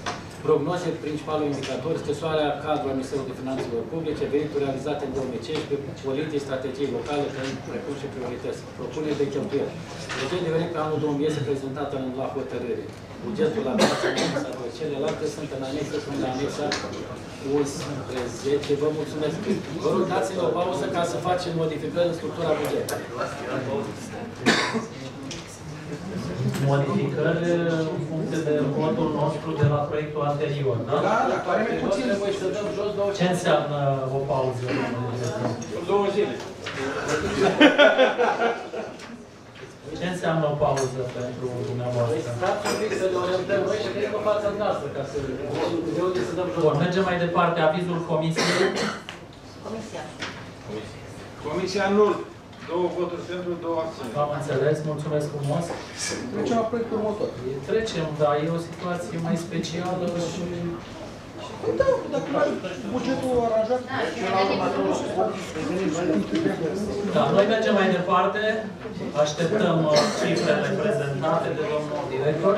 Prognoze, principalul indicator, scrisoarea cadru a Ministerului de Finanțelor Publice, venituri realizate în 2015, politici, strategii locale, precum și priorități. Propuneri de cheltuieli. Bugetul de venit pe anul 2000 este prezentat în la hotărâre. Bugetul la finanțe sau celelalte sunt în anexă până la anexa 11. Vă mulțumesc. Vă rog, dați-ne o pauză ca să facem modificări în structura bugetului. Modificări în funcție de votul nostru de la proiectul anterior, da? Da, dacă are mai puțin, voi să dăm jos 2 zile. Ce înseamnă o pauză? 2 zile. Ce înseamnă o pauză pentru dumneavoastră? Stați un pic să ne orientăm noi și vedeți pe fața noastră, ca să de unde să dăm jos. Bun, mergem mai departe. Avizul comisiei. Comisia nul. 2 voturi pentru, 2 abțineri. Am înțeles, mulțumesc frumos. Trecem la proiectul următor. Trecem, dar e o situație mai specială și... Da, dacă bugetul aranjat... Da, noi mergem mai departe. Așteptăm cifrele prezentate de domnul director.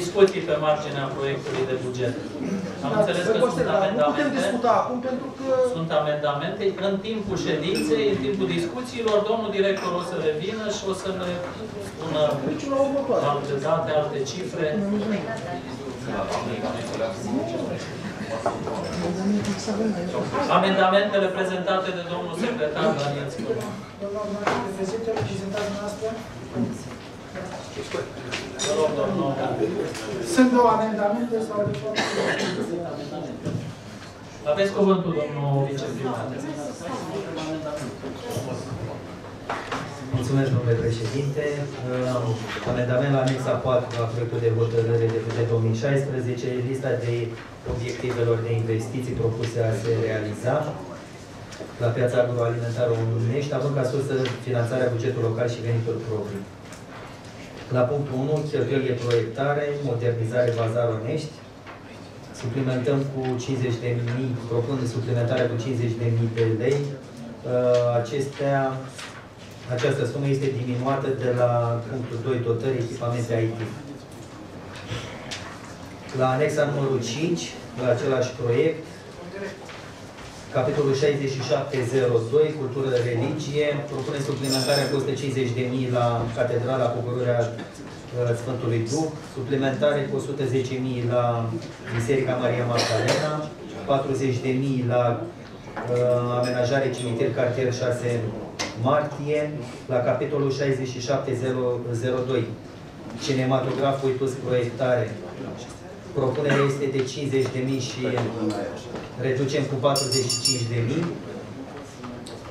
Discuții pe marginea proiectului de buget. Am înțeles că sunt amendamente. Nu putem discuta acum pentru că... Sunt amendamente. În timpul ședinței, în timpul discuțiilor, domnul director o să revină și o să ne spună alte date, alte cifre. Amendamentele prezentate de domnul secretar Daniilscu. Sunt 2 amendamente sau aveți cuvântul, domnul viceprimar. Mulțumesc, domnule președinte. Amendament la anexa 4 la proiectul de hotărâre de 2016, lista de obiectivelor de investiții propuse a se realiza la piața agroalimentară Unești, având ca sursă finanțarea bugetului local și venituri proprii. La punctul 1, cheltuieli de proiectare, modernizare, bazar Onești. Suplimentăm cu 50.000, propunem suplimentarea cu 50.000 de lei. Această sumă este diminuată de la punctul 2, dotări, echipamente IT. La anexa numărul 5, la același proiect, capitolul 6702, cultură, religie, propune suplimentarea cu 150.000 la Catedrala Pogorârea Sfântului Duh, suplimentare cu 110.000 la Biserica Maria Magdalena, 40.000 la amenajare cimitir cartier 6 martie, la capitolul 6702, cinematograf Uitus proiectare. Propunerea este de 50.000 și reducem cu 45.000.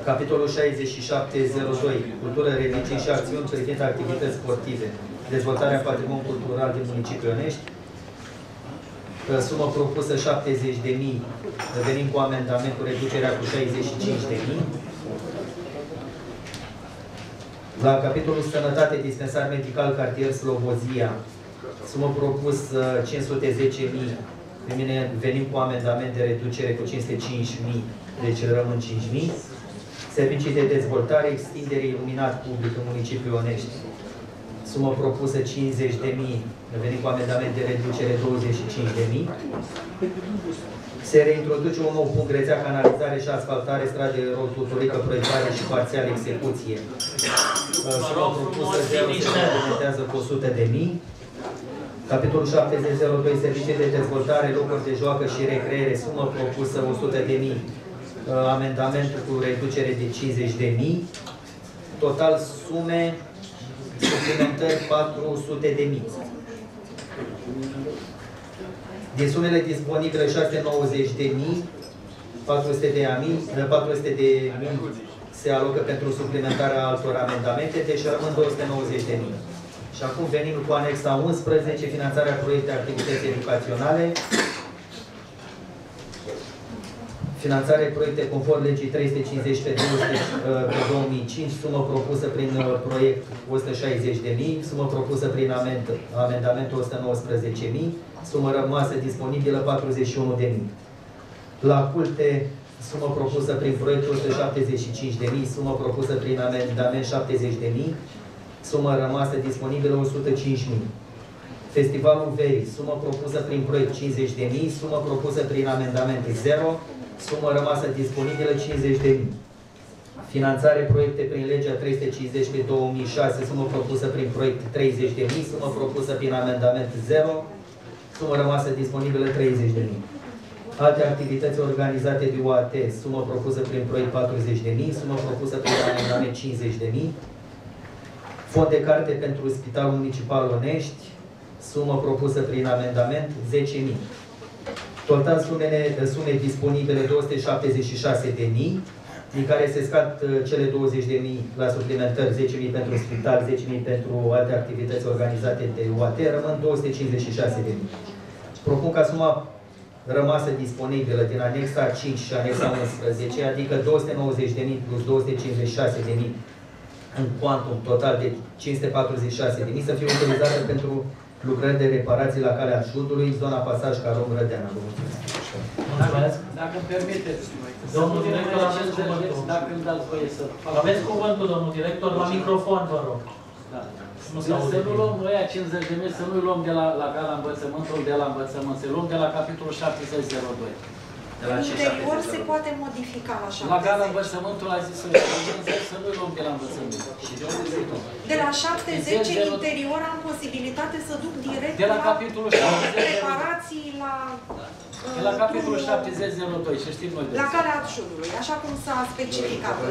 Capitolul 6702. Cultură, religie și acțiuni privind activități sportive. Dezvoltarea patrimoniului cultural din municipiul Onești. Sumă propusă 70.000. Venim cu amendament cu reducerea cu 65.000. La capitolul sănătate, dispensar medical, cartier Slobozia. Sumă propus 510.000. Pe mine venim cu amendament de reducere cu 505.000, deci rămân 5.000. Servicii de dezvoltare, extindere, iluminat public în municipiul Onești. Sumă propusă 50.000. Venim cu amendament de reducere 25.000. Se reintroduce un nou punct, rețea, canalizare și asfaltare, strade, rol, tuturică, proiectare și parțial execuție. Sumă propusă 0 se completează cu 100.000. Capitolul 7002, servicii de dezvoltare, locuri de joacă și recreere, sumă propusă 100.000, amendament cu reducere de 50.000, total sume, suplimentări 400.000. Din sumele disponibile 690.000, 400.000 se alocă pentru suplimentarea altor amendamente, deci rămân 290.000. Și acum venim cu anexa 11, finanțarea proiectului activități educaționale. Finanțare proiecte conform legii 350/2005, sumă propusă prin proiect 160.000, sumă propusă prin amendamentul 119.000, sumă rămasă disponibilă 41.000. La culte sumă propusă prin proiectul 175.000, sumă propusă prin amendament 70.000, sumă rămasă disponibilă 105.000. Festivalul Verii, sumă propusă prin proiect 50.000, sumă propusă prin amendament 0, sumă rămasă disponibilă 50.000. Finanțare proiecte prin legea 350/2006, sumă propusă prin proiect 30.000, sumă propusă prin amendament 0, sumă rămasă disponibilă 30.000. Alte activități organizate de UAT, sumă propusă prin proiect 40.000, sumă propusă prin amendament 50.000. Fond de carte pentru Spitalul Municipal Onești, sumă propusă prin amendament 10.000. Total sume disponibile 276.000, din care se scad cele 20.000 la suplimentări, 10.000 pentru spital, 10.000 pentru alte activități organizate de UAT, rămân 256.000. Propun ca suma rămasă disponibilă din anexa 5 și anexa 11, adică 290.000 plus 256.000 în cuantum total de 546.000, să fie utilizată pentru lucrări de reparații la calea Șudului, zona pasaj Carom-Rădeana. Dacă îmi permiteți, domnul director, aveți cuvântul. Dacă îmi dați voie să fac. Aveți cuvântul, domnul director, la microfon, vă rog. Da. Să nu luăm noi a 50.000, să nu luăm de la gala învățământului, de la învățământ, să luăm de la capitolul 7002. Ulterior se poate modifica așa. La gala învățământul a zis să nu luăm de la învățământ. De la 7-10 interior am posibilitate să duc direct de la capitolul 7002. Preparații la... De la capitolul 7002, să știm noi de la calea Arșurului, așa cum s-a specificat în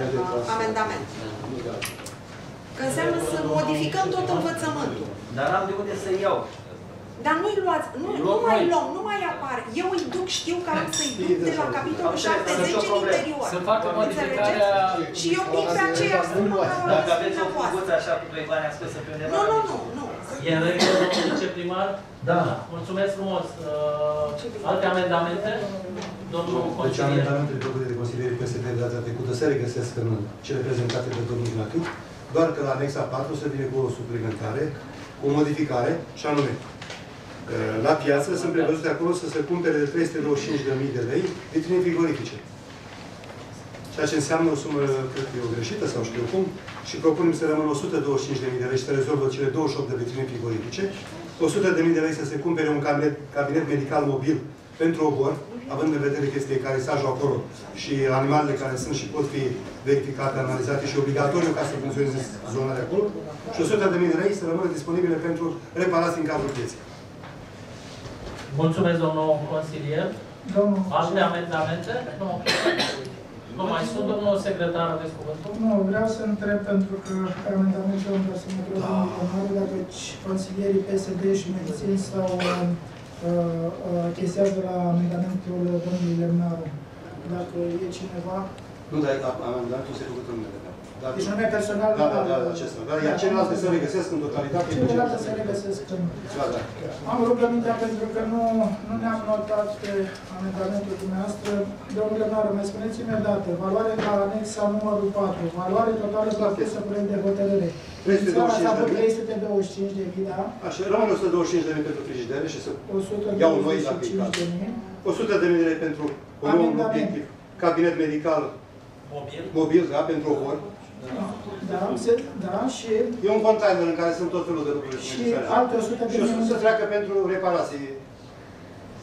amendament. Că înseamnă să modificăm tot învățământul. Dar am de unde să iau. Dar nu-i luați, nu mai luăm, nu mai apar. Eu îi duc, știu că am să-i duc de la capitolul 70 în interior. Să facă modificarea... Și eu pic pe aceea sumă care o lăsă dumneavoastră. Nu. E în regulă, domnul viceprimar? Da. Mulțumesc frumos. Alte amendamente? Domnul consilier. Deci amendamentele făcute de consilierii PSD de data trecută se regăsesc în cele prezentate de domnul Gnatiuc, doar că la anexa 4 se vine cu o suplimentare, cu o modificare, și anume, la piață sunt prevăzute acolo să se cumpere de 325.000 de lei vitrine frigorifice. Ceea ce înseamnă o sumă, cred că e o greșită sau știu cum, și propunem să rămână 125.000 de lei și să rezolvă cele 28 de vitrine frigorifice, 100.000 de lei să se cumpere un cabinet medical mobil pentru obor, având în vedere că este carisajul acolo și animalele care sunt și pot fi verificate, analizate și obligatoriu ca să funcționeze zona de acolo, și 100.000 de lei să rămână disponibile pentru reparații în cadrul pieței. Mulțumesc, domnul consilier. Alte amendamente? Nu mai sunt, domnul secretar, aveți cuvântul? Nu, vreau să întreb, pentru că amendamentul vreau să mă întreb dacă consilierii PSD și medicini sau chestiază la amendamentul domnului Lernaru. Dacă e cineva... Nu, dar amendamentul se făcut în Lernaru. Deci numai personal... Da, acesta. Dar iar celelalte se regăsesc în totalitate? Celelalte se regăsesc în... Am rugămintea pentru că nu ne-am notat pe amendamentul dumneavoastră. Domnule Lernaru, mai spuneți-mi o dată. Valoare la anexa numărul 4. Valoare totală propusă proiect de hotărâre. $325.000, da? Așa, rămâne $125.000 pentru frigidere și să iau noi la picat. 100.000 de lei pentru cabinet medical mobil, da, pentru obor. Da, și... E un container în care sunt tot felul de lucruri. Și alte 100.000... Și o să treacă pentru reparații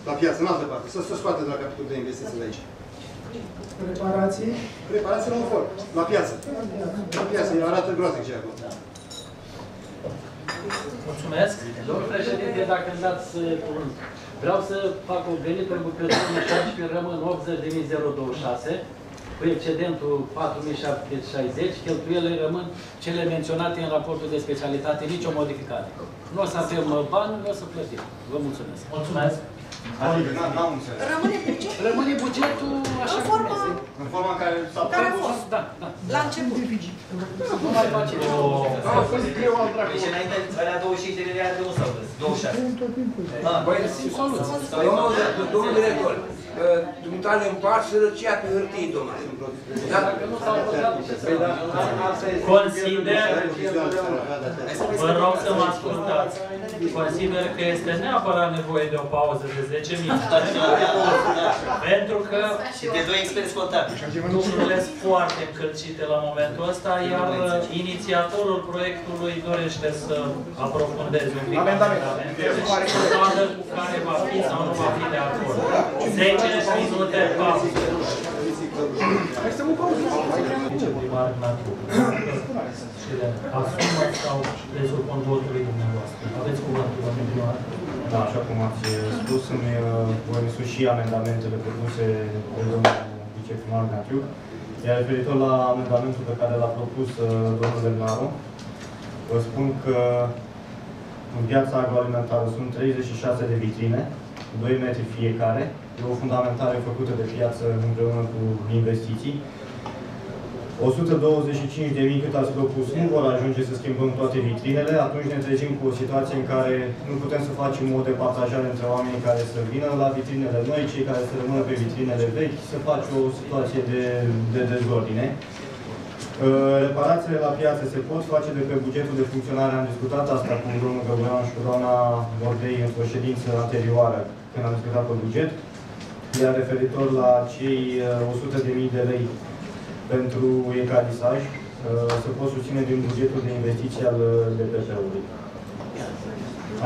la piață, în altă parte. Să se scoate de la capitolul de investiții de aici. Reparații? Reparații la un for, la piață. La piață, arată groaznic ce e acolo. Mulțumesc. Domnul președinte, dacă îmi dați cuvânt. Vreau să fac o venituri cu persoană 16, rămân 80.026. Cu excedentul 4.760, cheltuielile rămân cele menționate în raportul de specialitate, nicio modificare. Nu o să avem bani, nu o să plătim. Vă mulțumesc. Mulțumesc. Adică, n-am înțeles. Rămâne bugetul așa cum este. În forma în care s-a fost. Da. La început. Nu mai facem. A fost greu al dracului. Deci, înainte, alea 25 de lei de un săptămână. Domnul director, dumneavoastră împart sărăcia pe hârtie, domnule. Consider, vă rog să mă ascultați, consider că este neapărat nevoie de o pauză de 10 minute. Pentru că lucrurile sunt foarte încălcite la momentul ăsta, iar inițiatorul proiectului dorește să aprofundeze un pic amendamente cu care va fi sau nu va fi de acord. 10 minute pauză. Hai să mă asumă sau presul controlului dumneavoastră. Aveți cuvântul la continuare? Da, așa cum ați spus, îmi voi sus și amendamentele propuse de domnul viceprimar Gnatiuc. Iar referitor la amendamentul pe care l-a propus domnul Lernaru, vă spun că în piața agroalimentară sunt 36 de vitrine, 2 metri fiecare. E o fundamentare făcută de piață împreună cu investiții. 125.000 cât ați propus nu vor ajunge să schimbăm toate vitrinele, atunci ne trecem cu o situație în care nu putem să facem o departajare între oamenii care să vină la vitrinele noi, cei care să rămână pe vitrinele vechi, să faci o situație de dezordine. Reparațiile la piață se pot face de pe bugetul de funcționare. Am discutat asta cu domnul Găbureanu și cu doamna Bordei într-o ședință anterioară, când am discutat pe buget. Iar referitor la cei 100.000 de lei pentru ecarisaj, se pot susține din bugetul de investiții al DPP-ului.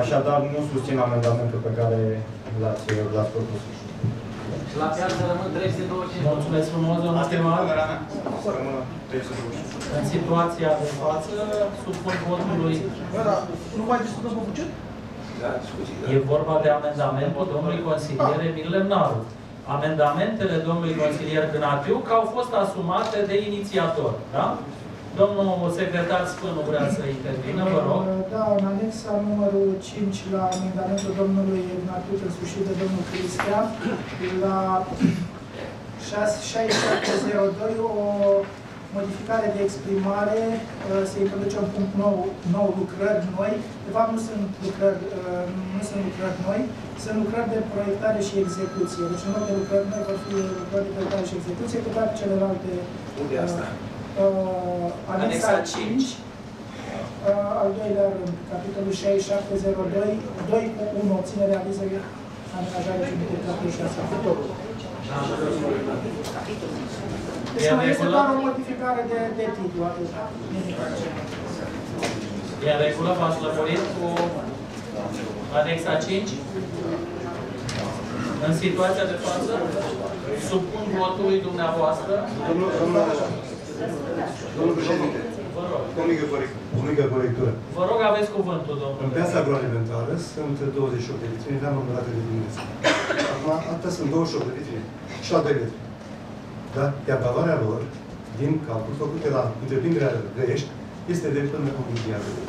Așadar, nu susțin amendamentul pe care l-ați propus. La piață rămân 325. Mulțumesc frumos, domnul primar. În situația de față, supun votului. Nu mai discutăm pe buget? E vorba de amendamentul domnului consilier Emil Lemnaru. Amendamentele domnului consilier Gnatiuc au fost asumate de inițiator, da? Domnul secretar Spânu vrea să intervină, vă rog. Da, în anexa numărul 5 la amendamentul domnului Gnatiuc, însușit de domnul Cristian, la 6702, o modificare de exprimare, se introduce un punct nou, lucrări noi. De fapt, nu sunt lucrări noi, sunt lucrări de proiectare și execuție. Deci, în loc de lucrări noi, vor fi lucrări de proiectare și execuție, cu toate celelalte. Unde asta? Anexa 5, al doilea rând, capitolul 6702, 2.1, obținerea avizului angajare și de deci mai este doar o modificare de titlu, atâta. E în regulă, v-ați lămurit cu anexa 5? În situația de față, supun votului dumneavoastră. Domnul președinte, comunică corectură. Vă rog, aveți cuvântul, domnule. În piața agroalimentară sunt 28 de vitrine, le-am numărat de dimineață. Acum, atâta sunt 28 de vitrine și la 2 metri. Da? Iar valoarea lor, din calcul făcute la întreprinderea Găiești, este de până la 1.000 de lei.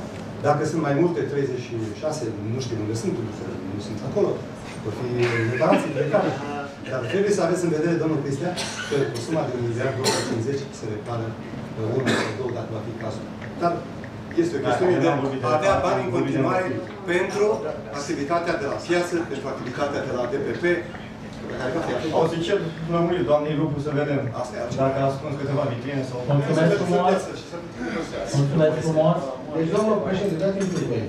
Dacă sunt mai multe, 36, nu știu unde sunt, nu sunt acolo, vor fi reparații de care. Dar trebuie să aveți în vedere, domnul Cristian, că cu suma de 1.250 se repară unul sau două, dacă va fi cazul. Dar este o chestiune de a avea bani în continuare pentru activitatea de la piață, pentru activitatea de la DPP, au zicea lămurit, doamnei Lupu, să vedem dacă a ascuns câteva vitrine sau... Mulțumesc frumos! Mulțumesc frumos! Deci, domnul președinte, dați-mi voie.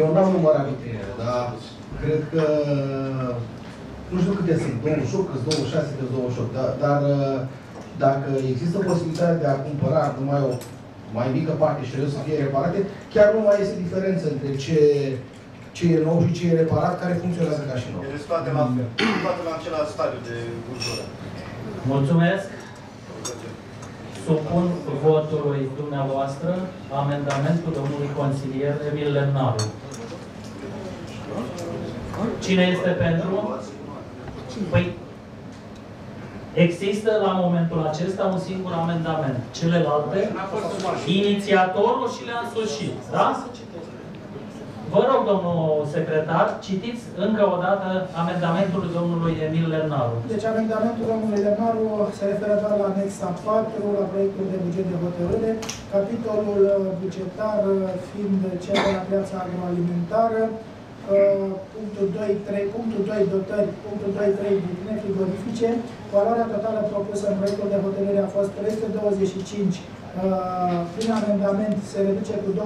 Eu n-am numărat vitrinele, dar cred că... Nu știu câte sunt, 28, câți 26, câți 28, dar dacă există posibilitatea de a cumpăra numai o mai mică parte și eu să fie reparate, chiar nu mai este diferență între ce e nou și ce e reparat, care funcționează ca și nou. Ele toate la fel, toate la același stadiu de cultură. Mulțumesc! Supun votului dumneavoastră amendamentul domnului consilier Emil Lemnaru. Cine este pentru? Păi, există la momentul acesta un singur amendament. Celelalte, inițiatorul și le-a însușit, da? Vă rog, domnul secretar, citiți încă o dată amendamentul domnului Emil Lemnaru. Deci, amendamentul domnului Lemnaru se referă doar la anexa 4, la proiectul de buget de hotărâre, capitolul bugetar fiind cel de la piața agroalimentară, punctul 2.3, punctul 2 dotări, punctul 2.3 bucne frigorifice, valoarea totală propusă în proiectul de hotărâre a fost 325, prin amendament se reduce cu 200.000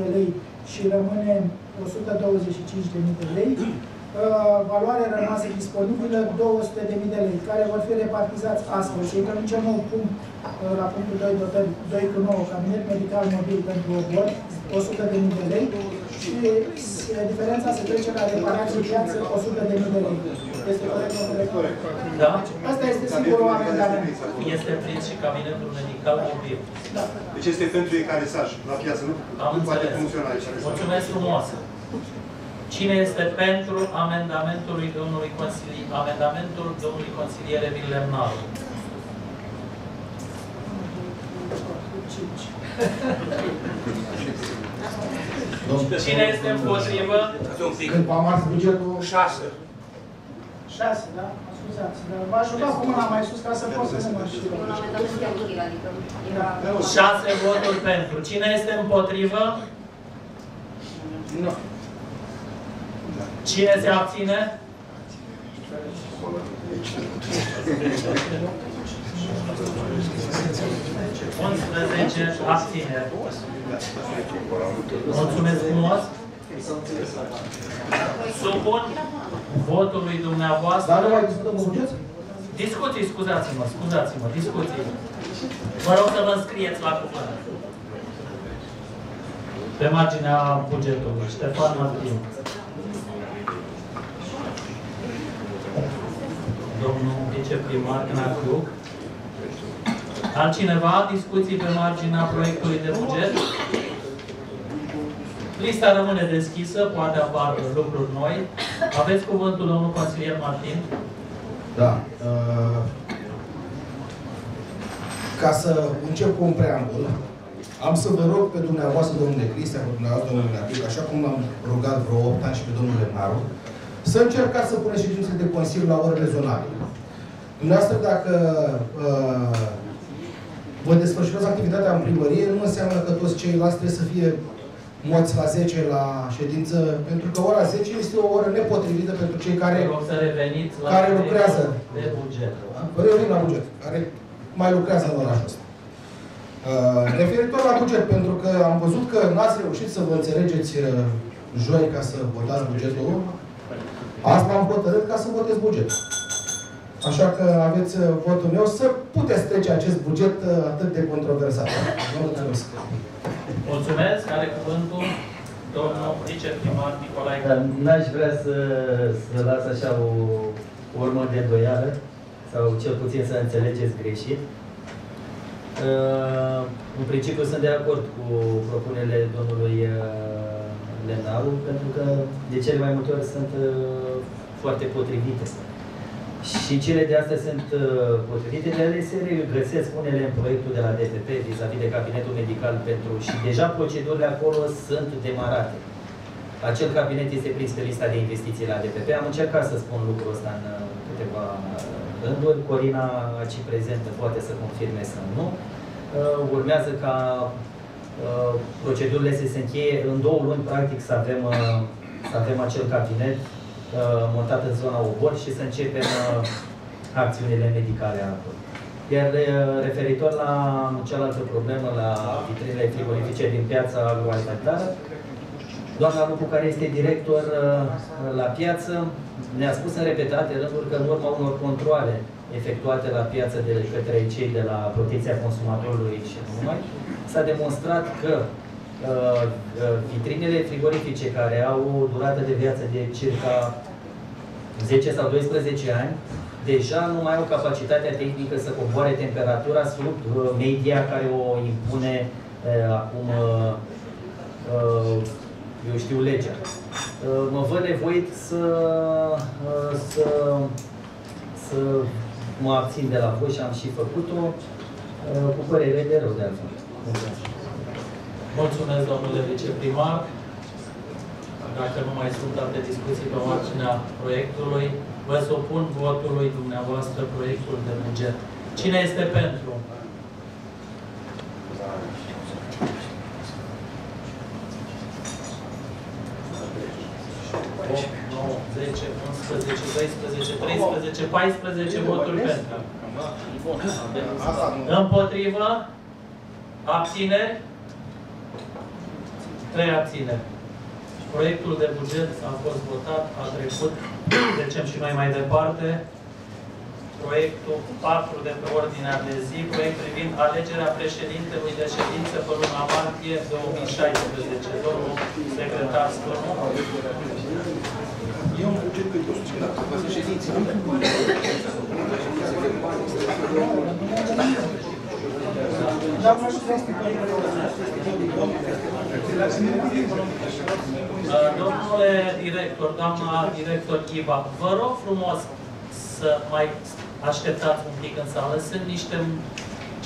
de lei și rămâne 125.000 de lei. Valoarea rămasă disponibilă 200.000 de lei, care vor fi repartizați astfel. Și introducem un punct la punctul 2 dotări 2.9, cabinet medical mobil pentru obor, 100.000 de lei. Și diferența se trece la reparație viață 100.000 de lei. Este corect, nu corect? Da. Asta este singurul amendament. Este prins și cabinetul medical mobil. Da. Deci este pentru ecaresaj la piață, nu? Nu poate funcționa ecaresaj. Mulțumesc frumos. Cine este pentru amendamentul domnului consilier Emil Lemnaru? Cine este împotrivă? Când v-am ars bugetul 6. 6, da? Mă scuzați, dar vă ajuta cu mâna mai sus ca să pot să mă știu. 6 voturi pentru. Cine este împotrivă? Nu. Cine se abține? Abține. Mulțumesc frumos. Supun votului dumneavoastră. Dar nu mai discutăm cu buget? Discuții, scuzați-mă, scuzați-mă, discuții. Vă rog să vă înscrieți la cuvânt. Pe marginea bugetului. Ștefan Martin. Domnul viceprimar Gnatiuc. Altcineva? Discuții pe marginea proiectului de buget? Lista rămâne deschisă, poate apar lucruri noi. Aveți cuvântul, domnul consilier Martin? Da. Ca să încep cu un preambul, am să vă rog pe dumneavoastră, domnule Cristian, pe dumneavoastră, domnule Gnatiuc, așa cum am rugat vreo 8 ani și pe domnul Lernaru, să încercați să puneți ședințe de consiliu la orele zonabile. Dumneavoastră, dacă vă desfășurați activitatea în primărie, nu înseamnă că toți ceilalți trebuie să fie moți la 10 la ședință, pentru că ora 10 este o oră nepotrivită pentru cei care, lucrează. De buget. Vă revenim la buget, care mai lucrează în orașul ăsta. Referitor la buget, pentru că am văzut că n-ați reușit să vă înțelegeți joi ca să votați bugetul, asta am hotărât ca să votez bugetul. Așa că aveți votul meu să puteți trece acest buget atât de controversat. Mulțumesc. Mulțumesc. Are cuvântul domnul viceprimar Nicolae. N-aș vrea să las așa o urmă de îndoială, sau cel puțin să înțelegeți greșit. În principiu sunt de acord cu propunerile domnului Lemnaru, pentru că de cele mai multe ori sunt foarte potrivite. Și cele de astea sunt potrivite, de ele se regăsesc unele în proiectul de la DPP vis-a-vis de cabinetul medical pentru... Și deja procedurile acolo sunt demarate. Acel cabinet este prins pe lista de investiții la DPP. Am încercat să spun lucrul ăsta în câteva rânduri. Corina, aici prezentă, poate să confirme sau nu. Urmează ca procedurile să se încheie. În 2 luni, practic, să avem acel cabinet montat în zona obor și să începem acțiunile medicale acolo. Iar referitor la cealaltă problemă, la vitrinele frigorifice din piața alimentară, doamna Lupu, care este director la piață, ne-a spus în repetate rânduri că în urma unor controale efectuate la piață de către cei de la protecția consumatorului și numai, s-a demonstrat că vitrinele frigorifice care au o durată de viață de circa 10 sau 12 ani, deja nu mai au capacitatea tehnică să coboare temperatura sub media care o impune acum, eu știu, legea. Mă văd nevoit să mă abțin de la voi și am și făcut-o cu părere de rău de altfel. Mulțumesc, domnule viceprimar. Dacă nu mai sunt alte discuții pe marginea proiectului, vă supun votului dumneavoastră proiectul de buget. Cine este pentru? 9, 10, 11, 12, 13, 14 voturi pentru. Împotrivă? Abțineri? 3 abțineri. Proiectul de buget a fost votat, a trecut. Trecem și noi mai departe. Proiectul 4 de pe ordinea de zi, proiect privind alegerea președintelui de ședință pe luna martie 2016. Domnul secretar Spânu. E un buget cât o susținat. Vă să ședinți. Domnule director, doamna director Ghiba, vă rog frumos să mai așteptați un pic în sală. Sunt niște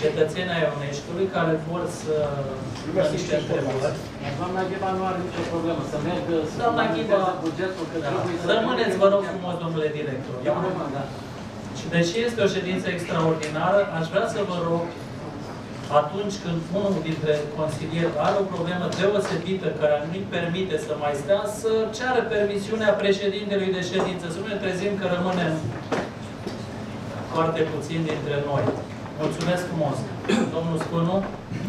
cetățeni ai Oneștiului care vor să dă niște întrebări. Doamna Ghiba nu are nicio problemă. Să meargă, să analizeze bugetul că trebuie să... Rămâneți, vă rog frumos, domnule director. Și deși este o ședință extraordinară, aș vrea să vă rog, atunci când unul dintre consilieri are o problemă deosebită care nu-i permite să mai stea, să ceară permisiunea președintelui de ședință. Să nu ne trezim că rămânem foarte puțin dintre noi. Mulțumesc frumos. Domnul Spânu?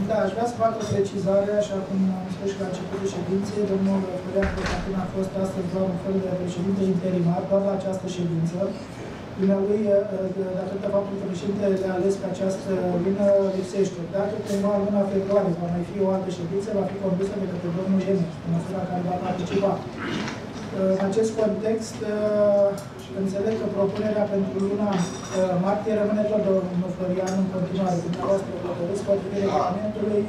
Da, aș vrea să fac o precizare, așa cum am spus și la începutul ședinței. Domnul Găbureanu a fost astăzi doar un fel de președinte interimar, doar la această ședință. Dumnealui, datorită faptului că președintele de ales pe această lună lipsește. Dacă cumva în luna februarie va mai fi o altă ședință, va fi condusă de către domnul Ungheni, în măsura care va participa. În acest context, înțeleg că propunerea pentru luna martie rămâne tot domnul Florian în continuare. Dumneavoastră vă doresc potrivit regulamentului,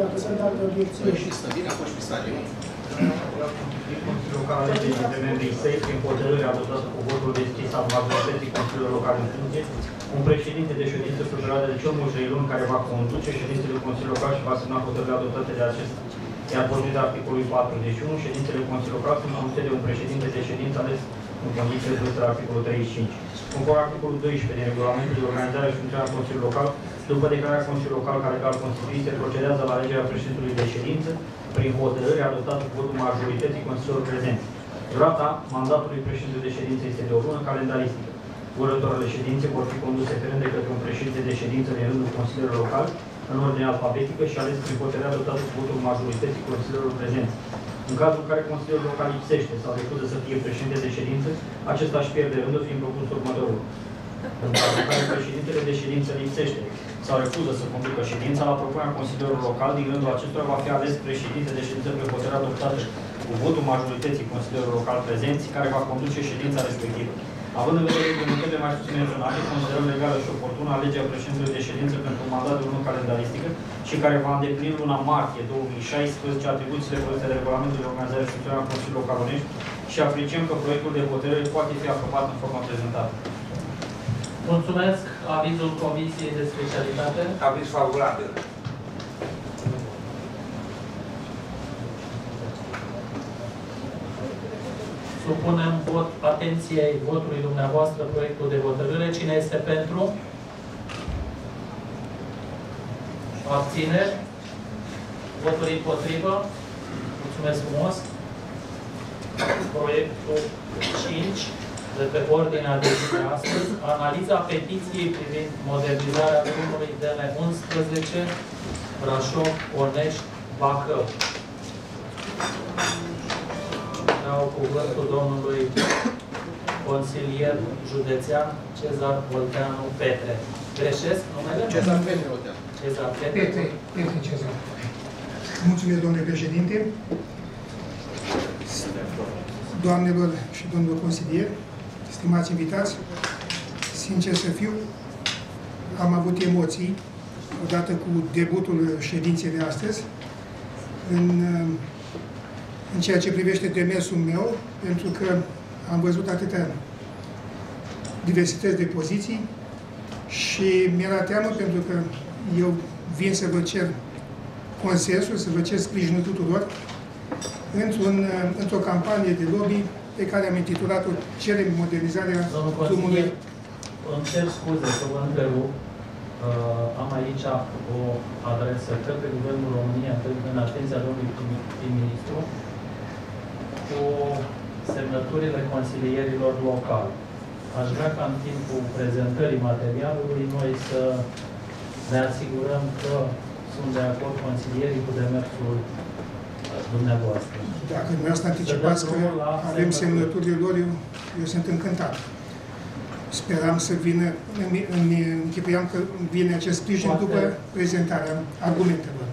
dacă sunt alte obiecții. Și stăvirea coșpisariei. Consiliul Local de Independent State, prin hotărârea adoptată cu votul deschis al majorității Consiliului Local în funcție, un președinte de ședință pe o perioadă de cel mult 3 luni care va conduce ședințele Consiliului Local și va semna hotărârea adoptată de acesta. Iar pornind de articolului 41, ședințele Consiliului Local sunt conduse de un președinte de ședință ales în condițiile prevăzute la articolul 35. Conform articolul 12 din regulamentul de organizare și funcționare a Consiliului Local, după declararea Consiliului Local care ca al Consiliului se procedează la alegerea președintelui de ședință prin hotărâre adoptată cu votul majorității consiliilor prezenți. Durata mandatului președintelui de ședință este de o lună calendaristică. Următoarele ședințe vor fi conduse pe rând de către un președinte de ședință din rândul consiliilor locali, în ordine alfabetică și ales prin hotărâre adoptată cu votul majorității consiliilor prezenți. În cazul în care consiliul local lipsește sau refuză să fie președinte de ședință, acesta își pierde rândul fiind propus următorul. În cazul în care președintele de ședință lipsește sau refuză să conducă ședința, la propunerea consiliului local, din rândul acestora va fi ales președinte de ședință pe hotărâre adoptată cu votul majorității consiliilor local prezenți, care va conduce ședința respectivă. Având în vedere reglementările mai sus menționate, considerăm legală și oportună alegerea președintelui de ședință pentru un mandat de lună calendaristică și care va îndeplini în luna martie 2016 atribuțiile prevăzute de regulamentul de organizare și funcționare a Consiliului Local Onești și apreciem că proiectul de hotărâre poate fi aprobat în forma prezentată. Mulțumesc. Avizul Comisiei de Specialitate. Aviz favorabil. Supunem atenției votului dumneavoastră proiectul de hotărâre. Cine este pentru? Abțineri? Voturi împotrivă? Mulțumesc frumos! Proiectul 5 de pe ordinea de zi de astăzi, analiza petiției privind modernizarea drumului DN11, Brașov, Onești, Bacău. Dau cuvântul domnului consilier județean Cezar Petre Volteanu. Greșesc numele? Cezar Petre Volteanu. Cezar Petre Cezar. Mulțumesc, domnule președinte. Doamnelor și domnilor consilieri, stimați invitați, sincer să fiu, am avut emoții odată cu debutul ședinței de astăzi în ceea ce privește demersul meu, pentru că am văzut atâtea diversități de poziții și mi-era teamă pentru că eu vin să vă cer consensul, să vă cer sprijinul tuturor într-o campanie de lobby pe care am intitulat-o Cerem modernizarea drumului. Îmi cer scuze să vă întrerup. Am aici o adresă către Guvernul României, în atenția domnului prim-ministru, cu legăturile consilierilor locali. Aș vrea ca în timpul prezentării materialului noi să ne asigurăm că sunt de acord consilierii cu demersul dumneavoastră. Dacă dumneavoastră anticipați că avem semnăturile lor, eu sunt încântat. Speram să vină, îmi închipuiam că vine acest sprijin după prezentarea argumentelor.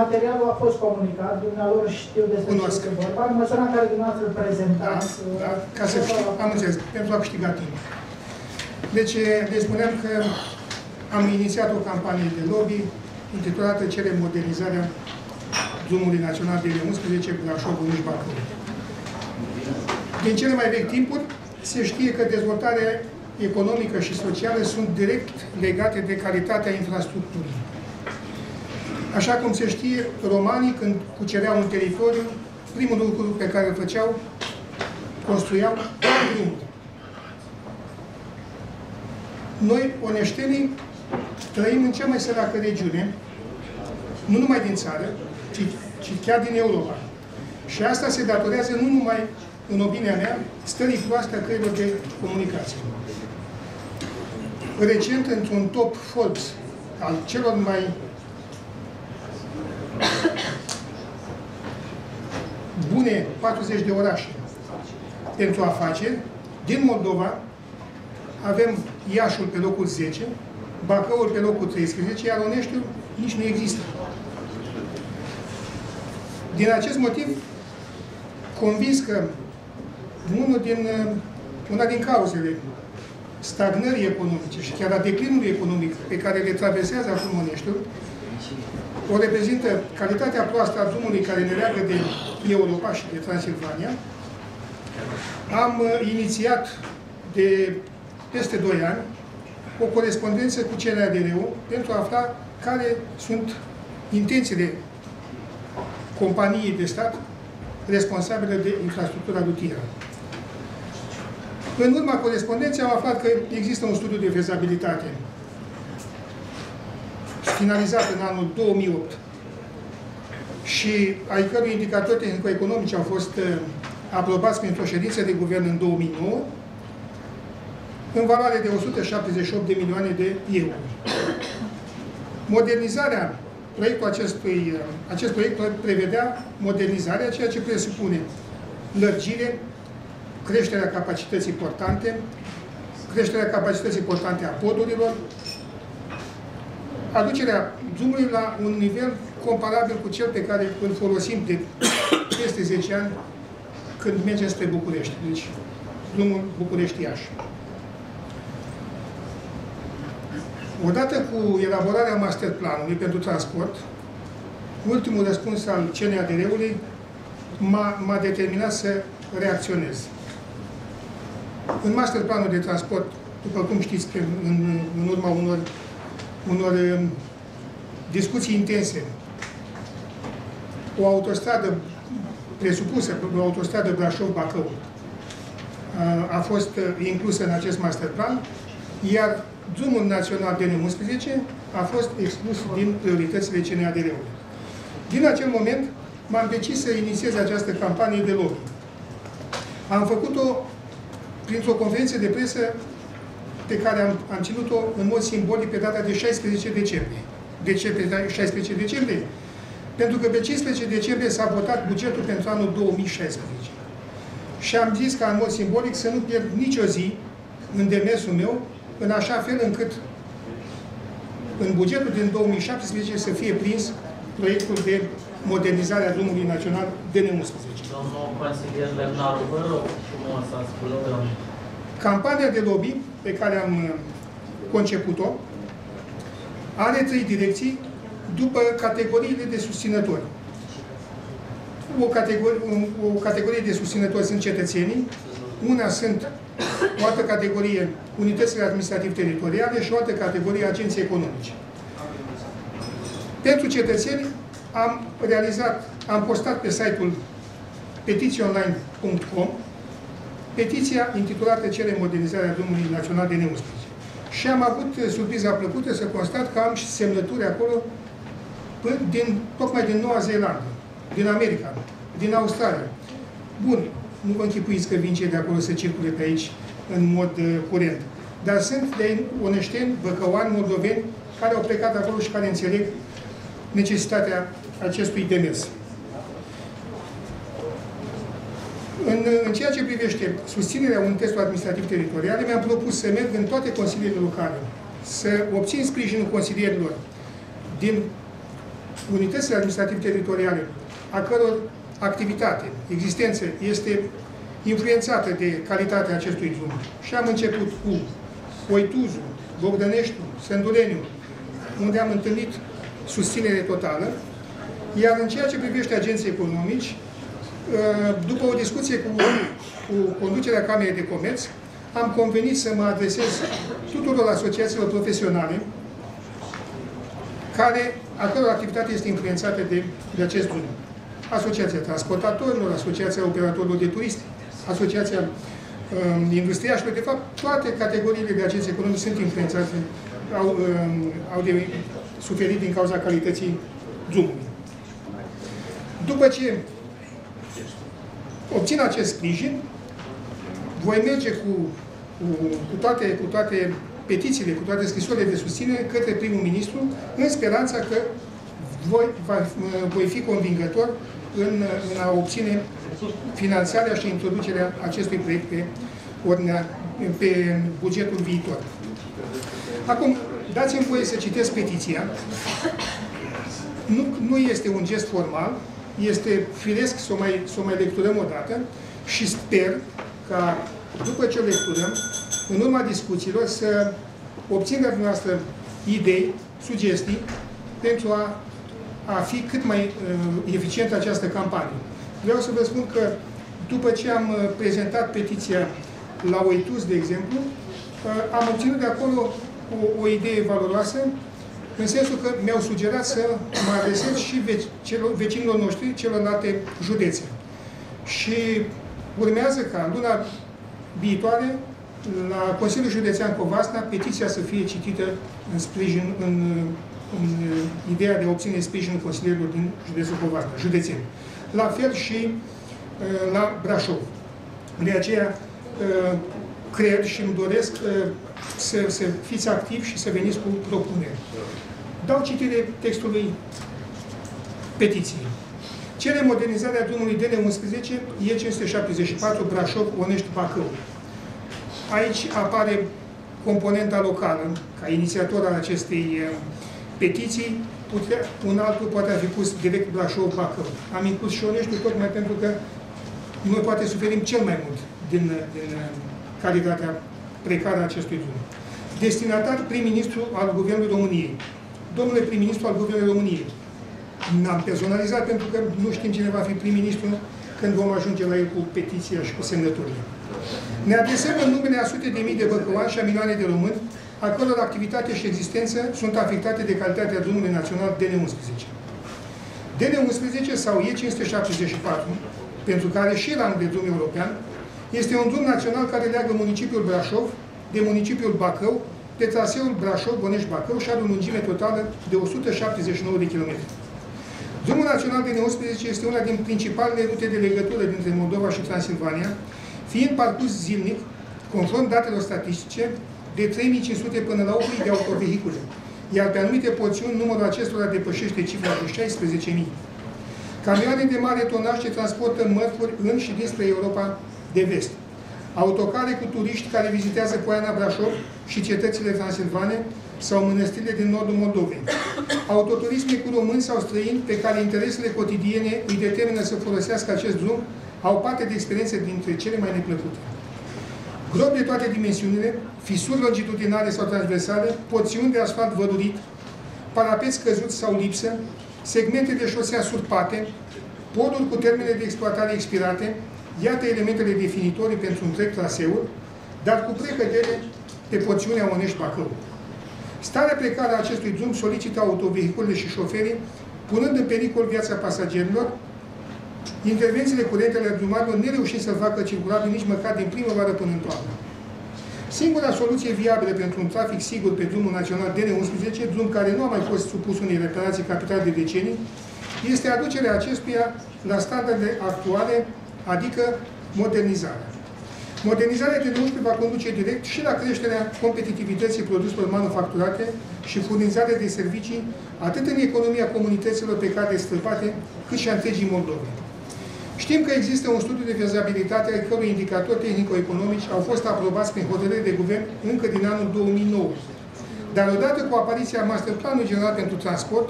Materialul a fost comunicat, dumneavoastră știu despre ce este vorba, în măsura în care dumneavoastră îl prezentați. Da, ca să știu, am înțeles, pentru a câștiga timp. Deci, le spuneam că am inițiat o campanie de lobby intitulată Cere modernizarea drumului național DN11 Brașov-Ungheni Bacău. Din cele mai vechi timpuri, se știe că dezvoltarea economică și socială sunt direct legate de calitatea infrastructurii. Așa cum se știe, romanii, când cucereau un teritoriu, primul lucru pe care îl făceau, construiau drumuri. Noi, oneștenii, trăim în cea mai săracă regiune, nu numai din țară, ci chiar din Europa. Și asta se datorează nu numai, în opinia mea, stării proaste a căilor de comunicație. Recent, într-un top Forbes al celor mai bune 40 de orașe pentru afaceri, din Moldova avem Iașul pe locul 10, Bacăul pe locul 13, iar Oneștiul nici nu există. Din acest motiv, convins că una din cauzele stagnării economice și chiar a declinului economic pe care le traversează acum Oneștiul, o reprezintă calitatea proastă a drumului care ne leagă de Europa și de Transilvania. Am inițiat de peste 2 ani o corespondență cu CNADR-ul pentru a afla care sunt intențiile companiei de stat responsabilă de infrastructura rutieră. În urma corespondenței am aflat că există un studiu de fezabilitate finalizat în anul 2008 și ai cărui indicatori tehnico-economici au fost aprobați printr-o ședință de guvern în 2009 în valoare de 178 de milioane de euro. Modernizarea, acest proiect prevedea modernizarea, ceea ce presupune lărgire, creșterea capacității portante, a podurilor, aducerea drumului la un nivel comparabil cu cel pe care îl folosim de peste 10 ani când mergem spre București. Deci, drumul București-Iași. Odată cu elaborarea masterplanului pentru transport, ultimul răspuns al CNADR-ului m-a determinat să reacționez. În masterplanul de transport, după cum știți, în urma unor discuții intense, o autostradă presupusă, o autostradă Brașov-Bacău a fost inclusă în acest masterplan, iar drumul național DN11 a fost exclus din prioritățile CNADR-ului. Din acel moment m-am decis să inițiez această campanie de lobby. Am făcut-o printr-o conferință de presă pe care am ținut-o în mod simbolic pe data de 16 decembrie. De ce pe 16 decembrie? Pentru că pe 15 decembrie s-a votat bugetul pentru anul 2016. Și am zis ca în mod simbolic să nu pierd nicio zi în demersul meu, în așa fel încât în bugetul din 2017 să fie prins proiectul de modernizare a drumului național DN11. Domnul consilier Lernaru, vă rog frumos să ascultăm. Campania de lobby pe care am conceput-o are 3 direcții după categoriile de susținători. O categorie de susținători sunt cetățenii, una sunt o altă categorie unitățile administrativ-teritoriale și o altă categorie agenții economice. Pentru cetățeni am postat pe site-ul petiționline.com petiția intitulată Cere modernizarea drumului național DN11. Și am avut surpriza plăcută să constat că am și semnături acolo tocmai din Noua Zeelandă, din America, din Australia. Bun, nu vă închipuiți că vin cei de acolo să circule pe aici în mod curent. Dar sunt de oneșteni, băcăuani, moldoveni, care au plecat de acolo și care înțeleg necesitatea acestui demers. În ceea ce privește susținerea unităților administrativ-teritoriale, mi-am propus să merg în toate consiliile locale, să obțin sprijinul consilierilor din unitățile administrativ-teritoriale, a căror activitate, existență, este influențată de calitatea acestui drum. Și am început cu Oituzul, Bogdăneștiul, Sândureniu, unde am întâlnit susținere totală. Iar în ceea ce privește agenții economici, după o discuție cu conducerea Camerei de Comerț, am convenit să mă adresez tuturor asociațiilor profesionale a căror activitate este influențată de acest drum. Asociația Transportatorilor, Asociația Operatorilor de Turiști, Asociația Industriașilor, de fapt, toate categoriile de agenții economici sunt influențate, au de suferit din cauza calității drumului. După ce obțin acest sprijin, voi merge cu toate petițiile, cu toate scrisorile de susținere către primul ministru, în speranța că voi fi convingător în a obține finanțarea și introducerea acestui proiect pe bugetul viitor. Acum, dați-mi voie să citesc petiția. Nu este un gest formal, este firesc să o mai lecturăm o dată și sper ca, după ce o lecturăm, în urma discuțiilor, să obținem de dumneavoastră idei, sugestii, pentru a fi cât mai eficientă această campanie. Vreau să vă spun că, după ce am prezentat petiția la Oituz, de exemplu, am obținut de acolo o idee valoroasă, în sensul că mi-au sugerat să mă adresez și vecinilor noștri, celorlalte județe. Și urmează ca luna viitoare, la Consiliul Județean Covasna, petiția să fie citită în ideea de a obține sprijinul consilierilor din județul Covasna, județeni. La fel și la Brașov. De aceea cred și îmi doresc să fiți activi și să veniți cu propuneri. Dau citire textului petiției. Cere modernizarea drumului DN11, E574, Brașov, Onești, Bacău. Aici apare componenta locală, ca inițiator al acestei petiții. Un altul poate fi pus direct Brașov-Bacău. Am inclus și Oneștiul tocmai pentru că noi poate suferim cel mai mult din calitatea precară a acestui drum. Destinatar prim-ministru al Guvernului României. Domnule prim-ministru al Guvernului României, n-am personalizat pentru că nu știm cine va fi prim-ministru când vom ajunge la el cu petiția și cu semnăturile. Ne adresăm în numele a sute de mii de băcăuani și a milioane de români, a căror activitate și existență sunt afectate de calitatea drumului național DN11. DN11 sau E574, pentru care și rang de drum european, este un drum național care leagă municipiul Brașov de municipiul Bacău, de traseul Brașov-Bonești-Bacău și are o lungime totală de 179 de km. Drumul național DN11 este una din principalele rute de legătură dintre Moldova și Transilvania, fiind parcurs zilnic, conform datelor statistice, de 3500 până la 8000 de autovehicule, iar pe anumite porțiuni numărul acestora depășește cifra de 16.000. Camioane de mare tonaj ce transportă mărfuri în și dinspre Europa de vest. Autocare cu turiști care vizitează Poiana Brașov și cetățile transilvane sau mănăstirile din nordul Moldovei. Autoturisme cu români sau străini pe care interesele cotidiene îi determină să folosească acest drum au parte de experiențe dintre cele mai neplăcute. Gropi de toate dimensiunile, fisuri longitudinale sau transversale, porțiuni de asfalt vădurit, parapeți căzuți sau lipsă, segmente de șosea surpate, poduri cu termene de exploatare expirate, iată elementele definitorii pentru întreg traseul, dar cu precădere pe porțiunea Onești-Bacău. Starea precară a acestui drum solicită autovehiculele și șoferii, punând în pericol viața pasagerilor, intervențiile curentele drumarilor nereușind să-l facă circulabil nici măcar din primăvară până în toamnă. Singura soluție viabilă pentru un trafic sigur pe drumul național DN11, drum care nu a mai fost supus unei reparații capitale de decenii, este aducerea acestuia la standarde actuale, adică modernizarea. Modernizarea DN11 va conduce direct și la creșterea competitivității produselor manufacturate și furnizarea de servicii atât în economia comunităților pe care străbate, cât și a întregii Moldovei. Știm că există un studiu de fezabilitate al cărui indicatori tehnico-economici au fost aprobați prin hotărâri de guvern încă din anul 2009. Dar odată cu apariția Masterplanului General pentru Transport,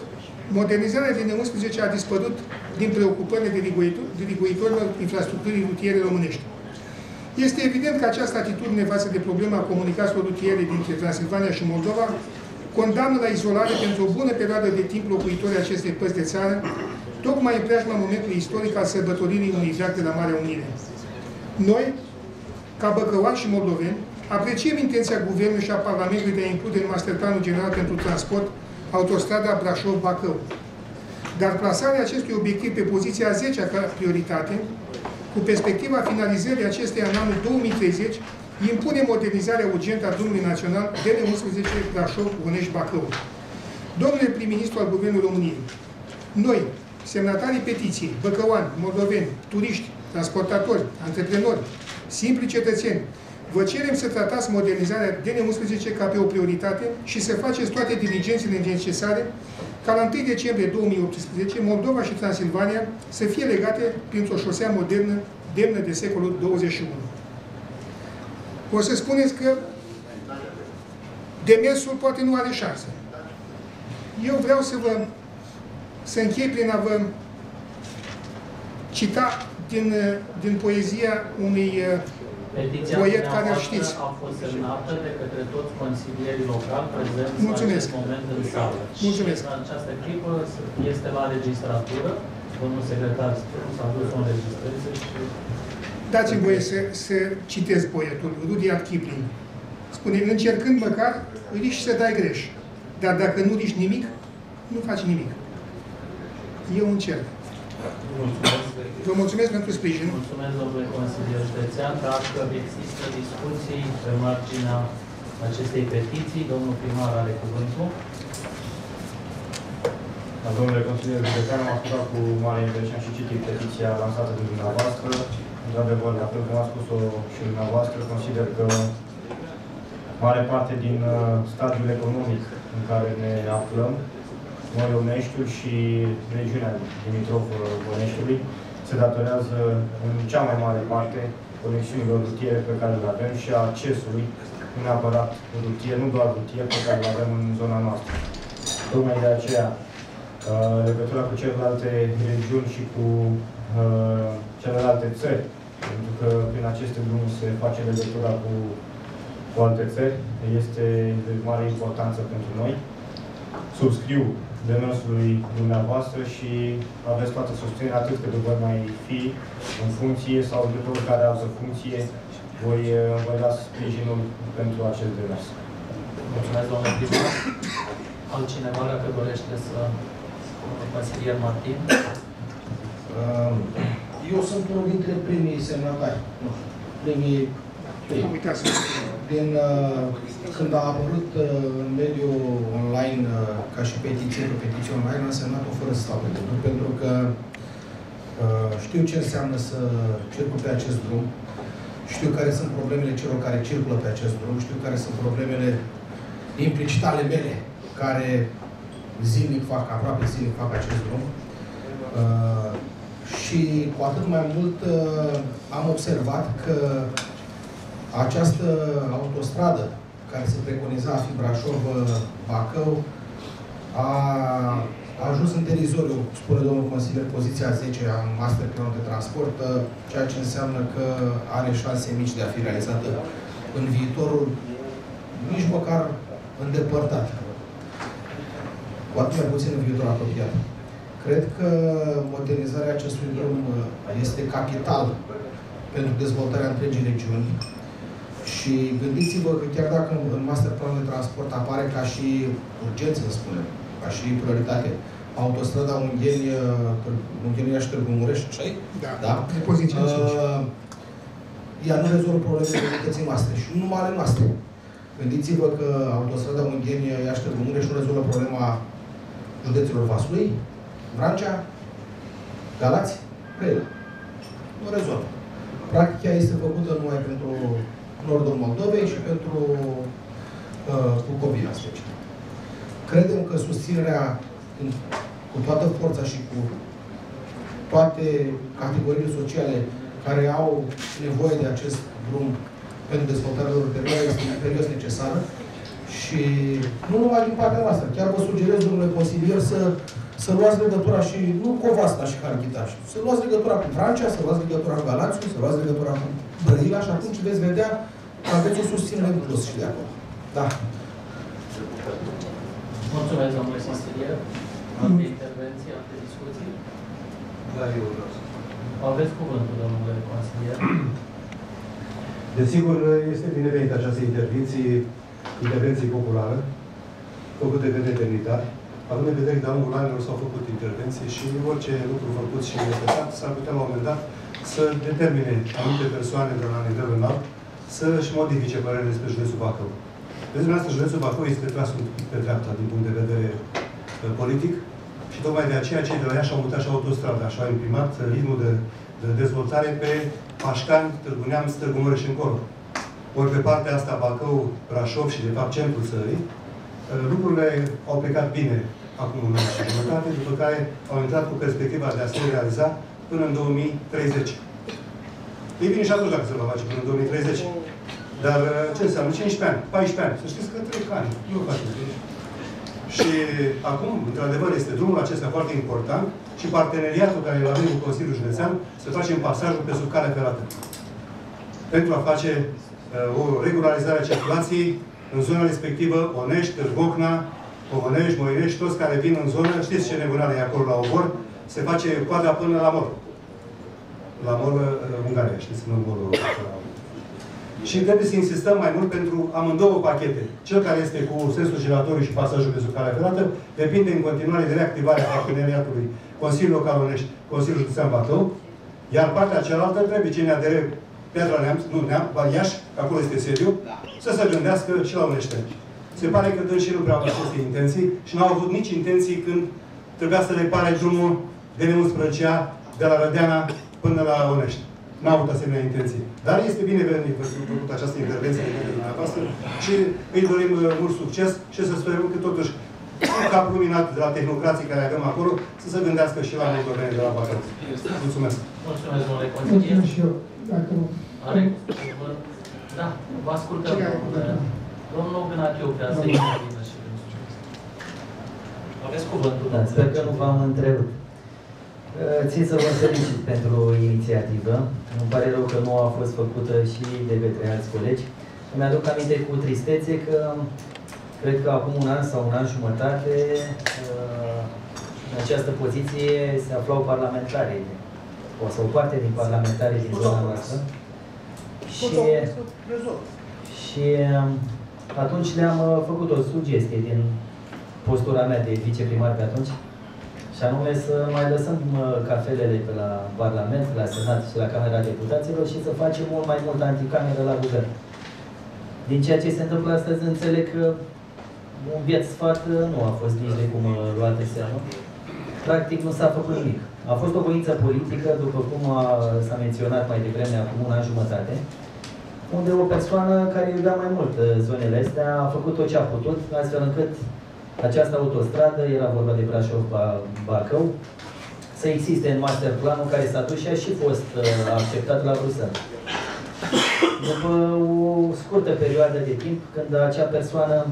modernizarea DN11 a dispărut din preocupările diriguitorilor infrastructurii rutiere românești. Este evident că această atitudine față de problema comunicațiilor rutiere dintre Transilvania și Moldova condamnă la izolare pentru o bună perioadă de timp locuitorii acestei părți de țară, tocmai în preajma momentului istoric al sărbătoririi unui veac de la Marea Unire. Noi, ca băcăuani și moldoveni, apreciem intenția Guvernului și a Parlamentului de a include în Masterplanul General pentru Transport autostrada Brașov-Bacău. Dar plasarea acestui obiectiv pe poziția a 10-a ca prioritate, cu perspectiva finalizării acesteia în anul 2030, impune modernizarea urgentă a drumului național DN11 Brașov-Onești-Bacău. Domnule prim-ministru al Guvernului României, noi, semnatarii petiției, băcăuani, moldoveni, turiști, transportatori, antreprenori, simpli cetățeni, vă cerem să tratați modernizarea DN11 ca pe o prioritate și să faceți toate diligențele necesare ca la 1 decembrie 2018 Moldova și Transilvania să fie legate printr-o șosea modernă demnă de secolul 21. O să spuneți că demersul poate nu are șansă. Eu vreau să închei prin a vă cita din poezia unui poet care îl știți. A fost semnată de către toți consilierii locali prezenți în acest moment în sală. Mulțumesc. Și în această clipă este la registratură. Domnul secretar s-a dus o înregistreze și... Dați-mi voie să citesc poetul Rudyard Kipling. Spune, încercând măcar, riști să dai greș. Dar dacă nu riști nimic, nu faci nimic. Eu încerc. Mulțumesc. Vă mulțumesc pentru sprijin. Mulțumesc, domnule consilier județean. Dacă există discuții pe marginea acestei petiții, domnul primar are cuvântul. Domnule consilier județean, am ascultat cu mare interes și citit petiția lansată de dumneavoastră. Într-adevăr, la fel cum a spus-o și dumneavoastră, consider că mare parte din stadiul economic în care ne aflăm, noi, Oneștiul și regiunea Dimitrov-Oneștiului, se datorează în cea mai mare parte conexiunilor rutiere pe care le avem și a accesului, nu neapărat rutier, nu doar rutier, pe care le avem în zona noastră. Tocmai de aceea, legătura cu celelalte regiuni și cu celelalte țări, pentru că prin aceste drumuri se face legătura cu alte țări, este de mare importanță pentru noi. Subscriu demersului dumneavoastră și aveți toată susținerea, atât cât voi mai fi în funcție sau de oricare altă funcție, voi da sprijinul pentru acest demers. Mulțumesc, domnule primar. Altcineva, dacă dorește să... Consilier Martin. Eu sunt unul dintre primii semnatari. Nu, primii... Din când a apărut în mediul online, ca și petiție online, am semnat-o fără să stau pe drumul, pentru că știu ce înseamnă să circul pe acest drum, știu care sunt problemele celor care circulă pe acest drum, știu care sunt problemele implicit ale mele, care zilnic fac, aproape zilnic fac acest drum. Și cu atât mai mult am observat că această autostradă care se preconiza a fi Brașov-Bacău a ajuns în derizoriu, spune domnul consilier, poziția 10 a Masterplanului de Transport, ceea ce înseamnă că are șanse mici de a fi realizată în viitorul nici măcar îndepărtat. Cu atât mai puțin în viitorul apropiat. Cred că modernizarea acestui drum este capital pentru dezvoltarea întregii regiuni. Și gândiți-vă că chiar dacă în masterplanul de transport apare ca și urgență, să spunem, ca și prioritate, autostrada Ungheni, Iași, Târgu Mureș, așa-i? Da. Ea nu rezolvă problemele comunității noastre și nu numai ale noastre. Gândiți-vă că autostrada Ungheni, Iași, Târgu Mureș nu rezolvă problema județelor Vaslui, Vrancea, Galați, Craiova. Nu rezolvă. Practica este făcută numai pentru nordul Moldovei și pentru Bucovina, special. Credem că susținerea cu toată forța și cu toate categoriile sociale care au nevoie de acest drum pentru dezvoltarea lor ulterioară este imperios necesară. Și nu numai din partea noastră. Chiar vă sugerez, domnule consilier, să luați legătura și nu Covasna și Harghitaș. Să luați legătura cu Francia, să luați legătura cu Galați, să luați legătura cu Brăila și atunci veți vedea că aveți o susținere în plus și de acolo. Da. Mulțumesc, domnule consilier. Alte intervenții, alte discuții? Da, eu vreau să spun. Aveți cuvântul, domnule consilier. Desigur, este binevenit această intervenție populară, făcute pe determinat. Având în vedere că de-a lungul anilor s-au făcut intervenții și orice lucru făcut și respectat s-ar putea la un moment dat să determine anumite persoane de la nivel înalt să-și modifice părerea despre județul Bacău. Pentru asta, județul Bacău este tras pe dreapta din punct de vedere politic și tocmai de aceea cei de la Iași au mutat și autostrada și au imprimat ritmul de dezvoltare pe Pașcani, Târgu Neamț, Târgu Mureș și încolo. Ori pe partea asta, Bacău, Brașov și, de fapt, centrul țării, lucrurile au plecat bine acum un an și jumătate, după care au intrat cu perspectiva de a se realiza până în 2030. E bine și atunci dacă se va face până în 2030. Dar ce înseamnă? 15 ani, 14 ani. Să știți că trec ani. Nu facem bine. Și acum, într-adevăr, este drumul acesta foarte important și parteneriatul care îl avem cu Consiliul Județean să facem pasajul pe sub calea ferată. Pentru a face o regularizare a circulației în zona respectivă, Onești, Târgocna, Onești, Moinești, toți care vin în zonă, știți ce nebunare e acolo la Obor, se face coada până la Mor. La Mor, Ungaria, știți, nu Morul. Și trebuie să insistăm mai mult pentru amândouă pachete. Cel care este cu sensul giratoriu și pasajul pe sub calea ferată depinde în continuare de reactivarea parteneriatului Consiliul Local Onești, Consiliul Județean Bacău, iar partea cealaltă trebuie cine adere Piatra Neamț, nu Neamț, Iași, acolo este sediu, să se gândească și la Onești. Se pare că dâns și nu prea au aceste intenții și n-au avut nici intenții când trebuia să repare drumul DN11 de la Rădeana până la Onești. N-a avut asemenea intenții. Dar este binevenit că s-a făcut această intervenție de dumneavoastră și îi dorim mult succes și să sperăm că totuși cap luminat de la tehnocrații care avem acolo să se gândească și la moldoveni de la Bacău. Mulțumesc! Mulțumesc, domnule consilier! Și eu, dacă nu... Are cuvânt? Da, vă ascultăm. Domnul Gnatiuc, de asemenea, vină și vă mulțumesc. Aveți cuvântul? Da, sper că nu v-am întrebat. Țin să vă felicit pentru inițiativă. Îmi pare rău că nu a fost făcută și de către alți colegi. Îmi aduc aminte cu tristețe că cred că acum un an sau un an jumătate în această poziție se aflau parlamentarii sau parte din parlamentarii din zona noastră. Și atunci le-am făcut o sugestie din postura mea de viceprimar pe atunci. Și anume să mai lăsăm cafelele pe la Parlament, la Senat și la Camera Deputaților și să facem mult mai mult anticameră la guvern. Din ceea ce se întâmplă astăzi, înțeleg că un biet sfat nu a fost nici de cum luat în seamă. Practic nu s-a făcut nimic. A fost o voință politică, după cum s-a menționat mai devreme, acum un an jumătate, unde o persoană care iubea mai mult zonele astea a făcut tot ce a putut, astfel încât această autostradă, era vorba de Brașov-Bacău, să existe în master planul care s-a dus și a și fost acceptat la Bruxelles. După o scurtă perioadă de timp, când acea persoană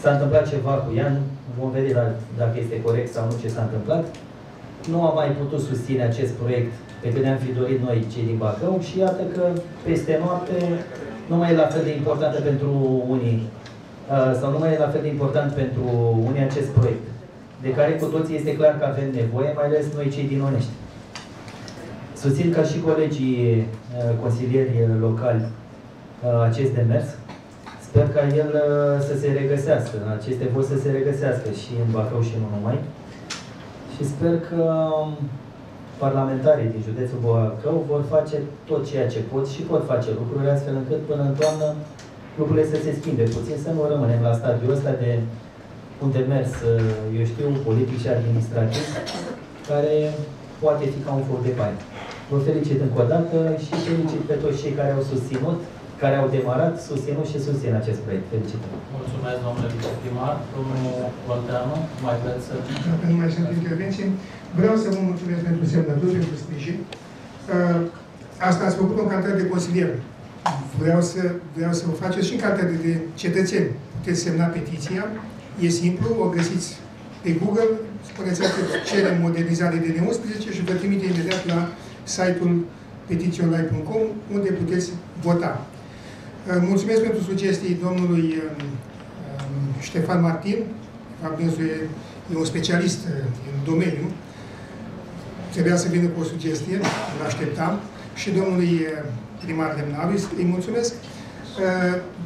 s-a întâmplat ceva cu ea, vom vedea dacă este corect sau nu ce s-a întâmplat, nu a mai putut susține acest proiect pe cât ne-am fi dorit noi cei din Bacău și iată că peste noapte nu mai e la fel de importantă pentru unii sau nu mai e la fel de important pentru unii acest proiect, de care cu toții este clar că avem nevoie, mai ales noi cei din Onești. Susțin ca și colegii consilieri locali acest demers. Sper ca el să se regăsească, aceste voci să se regăsească și în Bacău și nu numai. Și sper că parlamentarii din județul Bacău vor face tot ceea ce pot și pot face lucrurile astfel încât până în toamnă lucrurile să se schimbe puțin, să nu rămânem la stadiul ăsta de un demers, eu știu, politic și administrativ, care poate fi ca un foc de paie. Vă felicit încă o dată și felicit pe toți cei care au susținut, care au demarat, susținut și susțin acest proiect. Felicitări! Mulțumesc, domnule viceprimar, domnul Volteanu, mai vreți să... Nu mai sunt intervenții. Vreau să vă mulțumesc pentru semnături, pentru sprijin. Asta ați făcut în calitate de consilier. Vreau să o faceți și în calitate de cetățeni. Puteți semna petiția. E simplu, o găsiți pe Google, spuneți că cerem modernizare de DN11 și vă trimite imediat la site-ul petiționline.com, unde puteți vota. Mulțumesc pentru sugestii domnului Ștefan Martin. Dânsul e un specialist în domeniu. Trebuia să vină cu o sugestie, îl așteptam. Și domnului primar Lernaru, îi mulțumesc.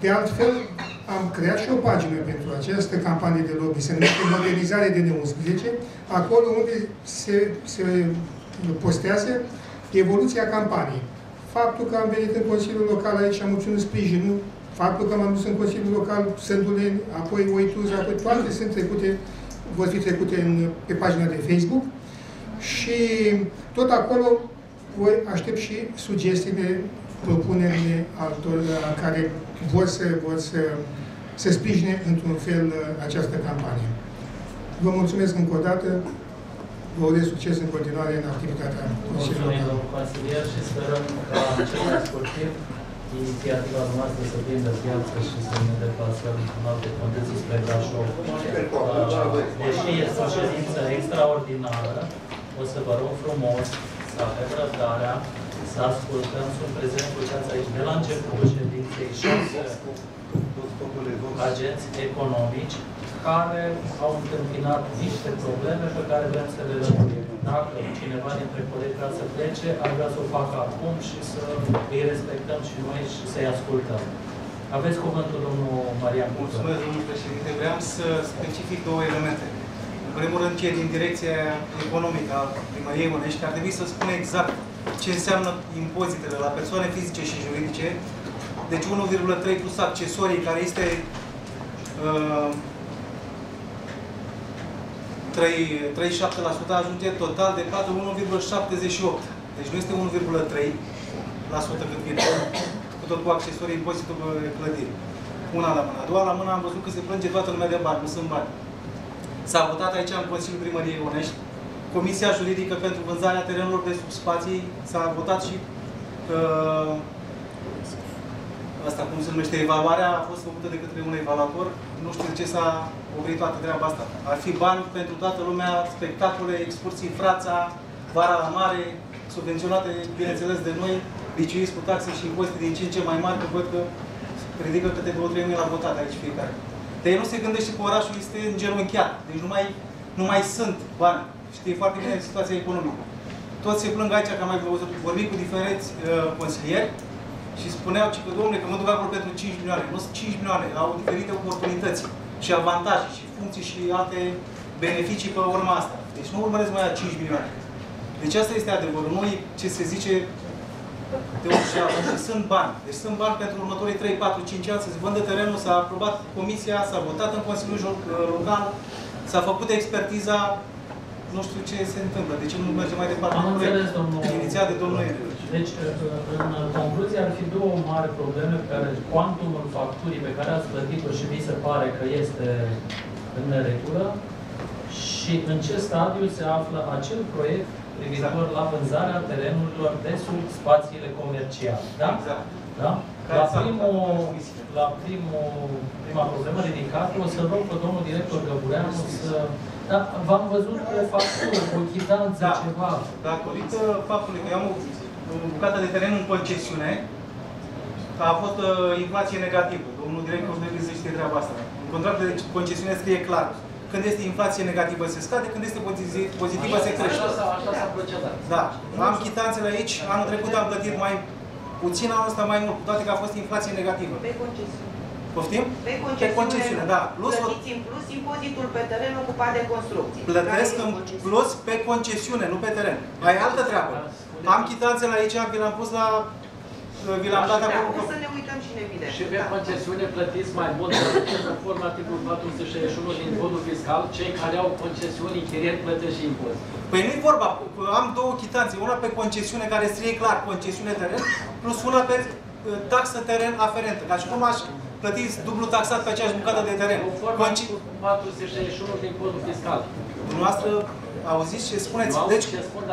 De altfel, am creat și o pagină pentru această campanie de lobby. Se numește Modernizare de DN11, acolo unde se postează evoluția campaniei. Faptul că am venit în Consiliul Local aici și am obținut sprijinul, faptul că m-am dus în Consiliul Local Sânduleni, apoi Oituza, apoi toate sunt trecute, vor fi trecute pe pagina de Facebook. Și tot acolo voi aștept și sugestiile, propunerile altor care vor să sprijine într-un fel această campanie. Vă mulțumesc încă o dată. Vă urez succes în continuare în activitatea Consiliului. Mulțumim, consilier, și sperăm ca cel mai scurt timp inițiativa noastră să prindă viață și să ne deplasăm în alte condiții spre Brașov. Deși este o ședință extraordinară, o să vă rog frumos să avem răbdarea, să ascultăm, sunt prezent cu ceața aici de la începutul ședinței și agenți economici care au întâmpinat niște probleme pe care vrem să le răspunem. Dacă cineva dintre colegi vrea să plece, ar vrea să o facă acum și să îi respectăm și noi și să-i ascultăm. Aveți cuvântul, domnul Marian. Mulțumesc, domnule președinte. Vreau să specific două elemente. În primul rând, cei din direcția economică a primăriei Onești ar trebui să spună exact ce înseamnă impozitele la persoane fizice și juridice. Deci 1,3 plus accesorii, care este 37%, ajunge total de 41,78%. Deci nu este 1,3% cât vine, cu tot cu accesorii, impozitul pe clădiri. Una la mână. A doua la mână, am văzut că se plânge toată lumea de bani, nu sunt bani. S-a votat aici în Consiliul Primăriei Onești. Comisia Juridică pentru Vânzarea Terenurilor de Subspații s-a votat și asta, cum se numește, evaluarea a fost făcută de către un evaluator. Nu știu de ce s-a oprit toată treaba asta. Ar fi bani pentru toată lumea, spectacole, excursii, frața, vara la mare, subvenționate, bineînțeles, de noi, liceiți cu taxe și impozite din ce în ce mai mari, că văd că ridică câte 2-3 la votat aici fiecare. Dar ei nu se gândește că orașul este îngenunchiat, deci nu mai sunt bani. Știi foarte bine situația economică. Toți se plâng aici, că am mai vorbit cu diferiți consilieri, și spuneau că, domnule, că mă duc acolo pentru 5 milioane. Nu sunt 5 milioane, au diferite oportunități și avantaje și funcții și alte beneficii pe urma asta. Deci nu urmăresc mai la 5 milioane. Deci asta este adevărul. Noi, ce se zice, de ușeală. Și sunt bani. Deci sunt bani pentru următorii 3, 4, 5 ani să se vândă terenul, s-a aprobat comisia, s-a votat în Consiliul Local, s-a făcut expertiza, nu știu ce se întâmplă. Deci nu merge mai departe. Am înțeles, domnul. Inițiat de domnul Iereu. Deci, în concluzie, ar fi două mari probleme pe care cuantumul facturii pe care ați plătit-o și mi se pare că este în neregulă și în ce stadiu se află acel proiect privitor la vânzarea terenurilor de sub spațiile comerciale. Da? Exact. Da? La prima problemă ridicată, o să rog pe domnul director Găbureanu să... Dar v-am văzut o factură, o chitanță, da, ceva. Datorită faptului că am o bucată de teren în concesiune, a avut inflație negativă. Domnul director nu știe treaba asta. În contractul de concesiune scrie clar. Când este inflație negativă se scade, când este pozitivă se crește. Așa s-a procedat. Da. Am chitanțele aici. Anul trecut am plătit mai puțin, anul ăsta mai mult, cu toate că a fost inflație negativă. Pe concesiune. Poftim? Pe concesiune, da. Plătiți în plus impozitul pe teren ocupat de construcții. Plătesc în plus pe concesiune, nu pe teren. Mai e altă treabă. Am chitanțele aici, vi l-am dat acolo. Să ne uităm și în evidență. Și pe concesiune plătiți mai mult conform articolul 461 din codul fiscal, cei care au concesiuni închirieri plătesc și impozit. Păi nu-i vorba, am două chitanțe, una pe concesiune care scrie clar, concesiune teren, plus una pe taxă teren aferentă, ca și cum aș plătiți dublu taxat pe aceeași bucată de teren. Conform articolul 461 din codul fiscal. Dumneavoastră auziți ce spuneți? Deci,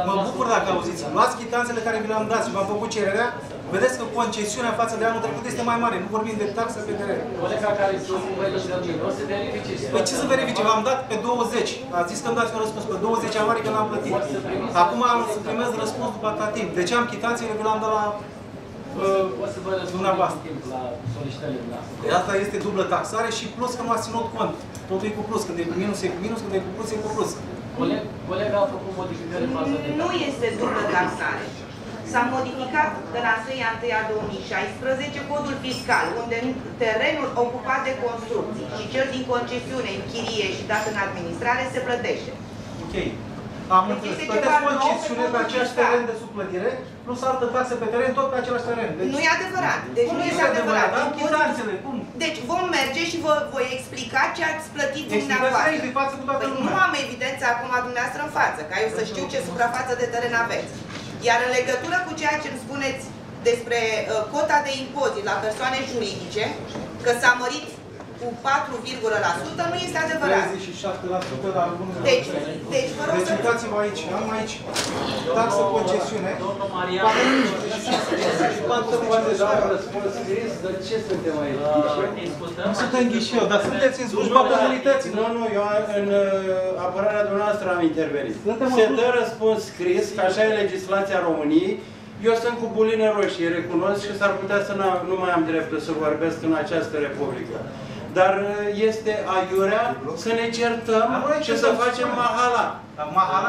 mă bucur dacă auziți. Luați chitanțele care vi le-am dat și v-am făcut cererea. Vedeți că concesiunea față de anul trecut este mai mare. Nu vorbim de taxă pe teren. Colega care să verifice. Păi ce să verifice? V-am dat pe 20. Ați zis că îmi dați un răspuns. Pe 20 ianuarie că l-am plătit. Acum am să primez răspuns după atâta timp. De ce am chitanțele că l-am dat la dumneavoastră? Asta este dublă taxare și plus că m-ați ținut cont. Totul e cu plus. Când e cu minus e cu minus, când e cu plus e cu plus. Colega a făcut modificări față de taxare. Nu este dublă taxare. S-a modificat de la 1 ianuarie 2016 codul fiscal, unde terenul ocupat de construcții și cel din concesiune, în chirie și dat în administrare se plătește. Ok. Am înțeles. Plătești concesiune pe același teren de subplătire, plus altă taxă pe teren, tot pe același teren. Deci, nu e adevărat. Deci nu este adevărat. Deci vom merge și vă voi explica ce ați plătit dumneavoastră. Păi nu am evidența acum dumneavoastră în față, ca eu să știu ce suprafață de teren aveți. Iar în legătură cu ceea ce îmi spuneți despre cota de impozit la persoane juridice, că s-a mărit cu 4,1%, nu este adevărat. 37% la bună. Deci vă rog să... Uitați-vă aici, am aici taxă concesiune. Domnul Marian, de ce suntem aici? Nu suntem ghișeu, dar sunteți în slujba comunității. Nu, nu, eu în apărarea dumneavoastră am intervenit. Se dă răspuns scris, că așa e legislația României. Eu sunt cu buline roșii, recunosc și s-ar putea să nu mai am dreptul să vorbesc în această republică. Dar este aiurea să ne certăm și să facem mahala.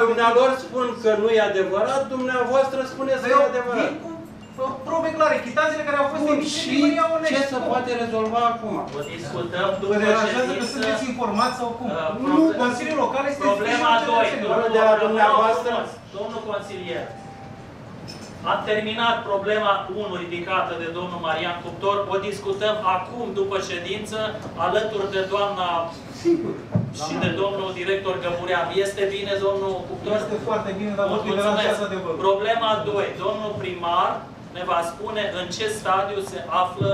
Dumnealor spun că nu e adevărat, dumneavoastră spuneți că e adevărat. Probe clare, chitațiile care au fost emise și ce se poate rezolva acum? O discutăm după ședință. Că sunteți informați sau cum? Nu, Consiliul Local este... Problema 2, domnul consilier. Am terminat problema 1 ridicată de domnul Marian Cuptor. O discutăm acum, după ședință, alături de doamna Sigur și de domnul director Găbureanu. Este bine, domnul Cuptor? Este foarte bine, dar vă mulțumesc. Problema 2. Domnul primar ne va spune în ce stadiu se află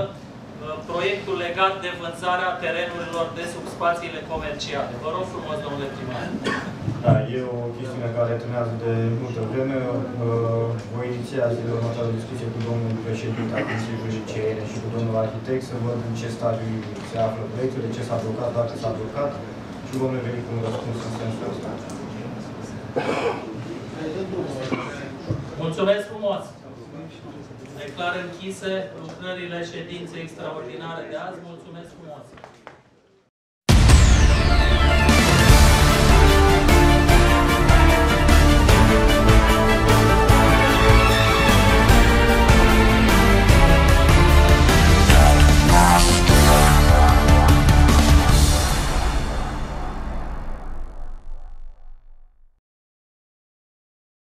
proiectul legat de vânzarea terenurilor de sub spațiile comerciale. Vă rog frumos, domnule primar. Da, e o chestiune care tânează de multă vreme. Voi iniția zilele următoare discuție cu domnul președinte al Consiliului JCR și cu domnul arhitect să văd în ce stadiu se află proiectul, de ce s-a blocat, dacă s-a blocat și vom reveni cu un răspuns în sensul ăsta. Mulțumesc frumos! Declar închise lucrările ședinței extraordinare de azi. Mulțumesc frumos!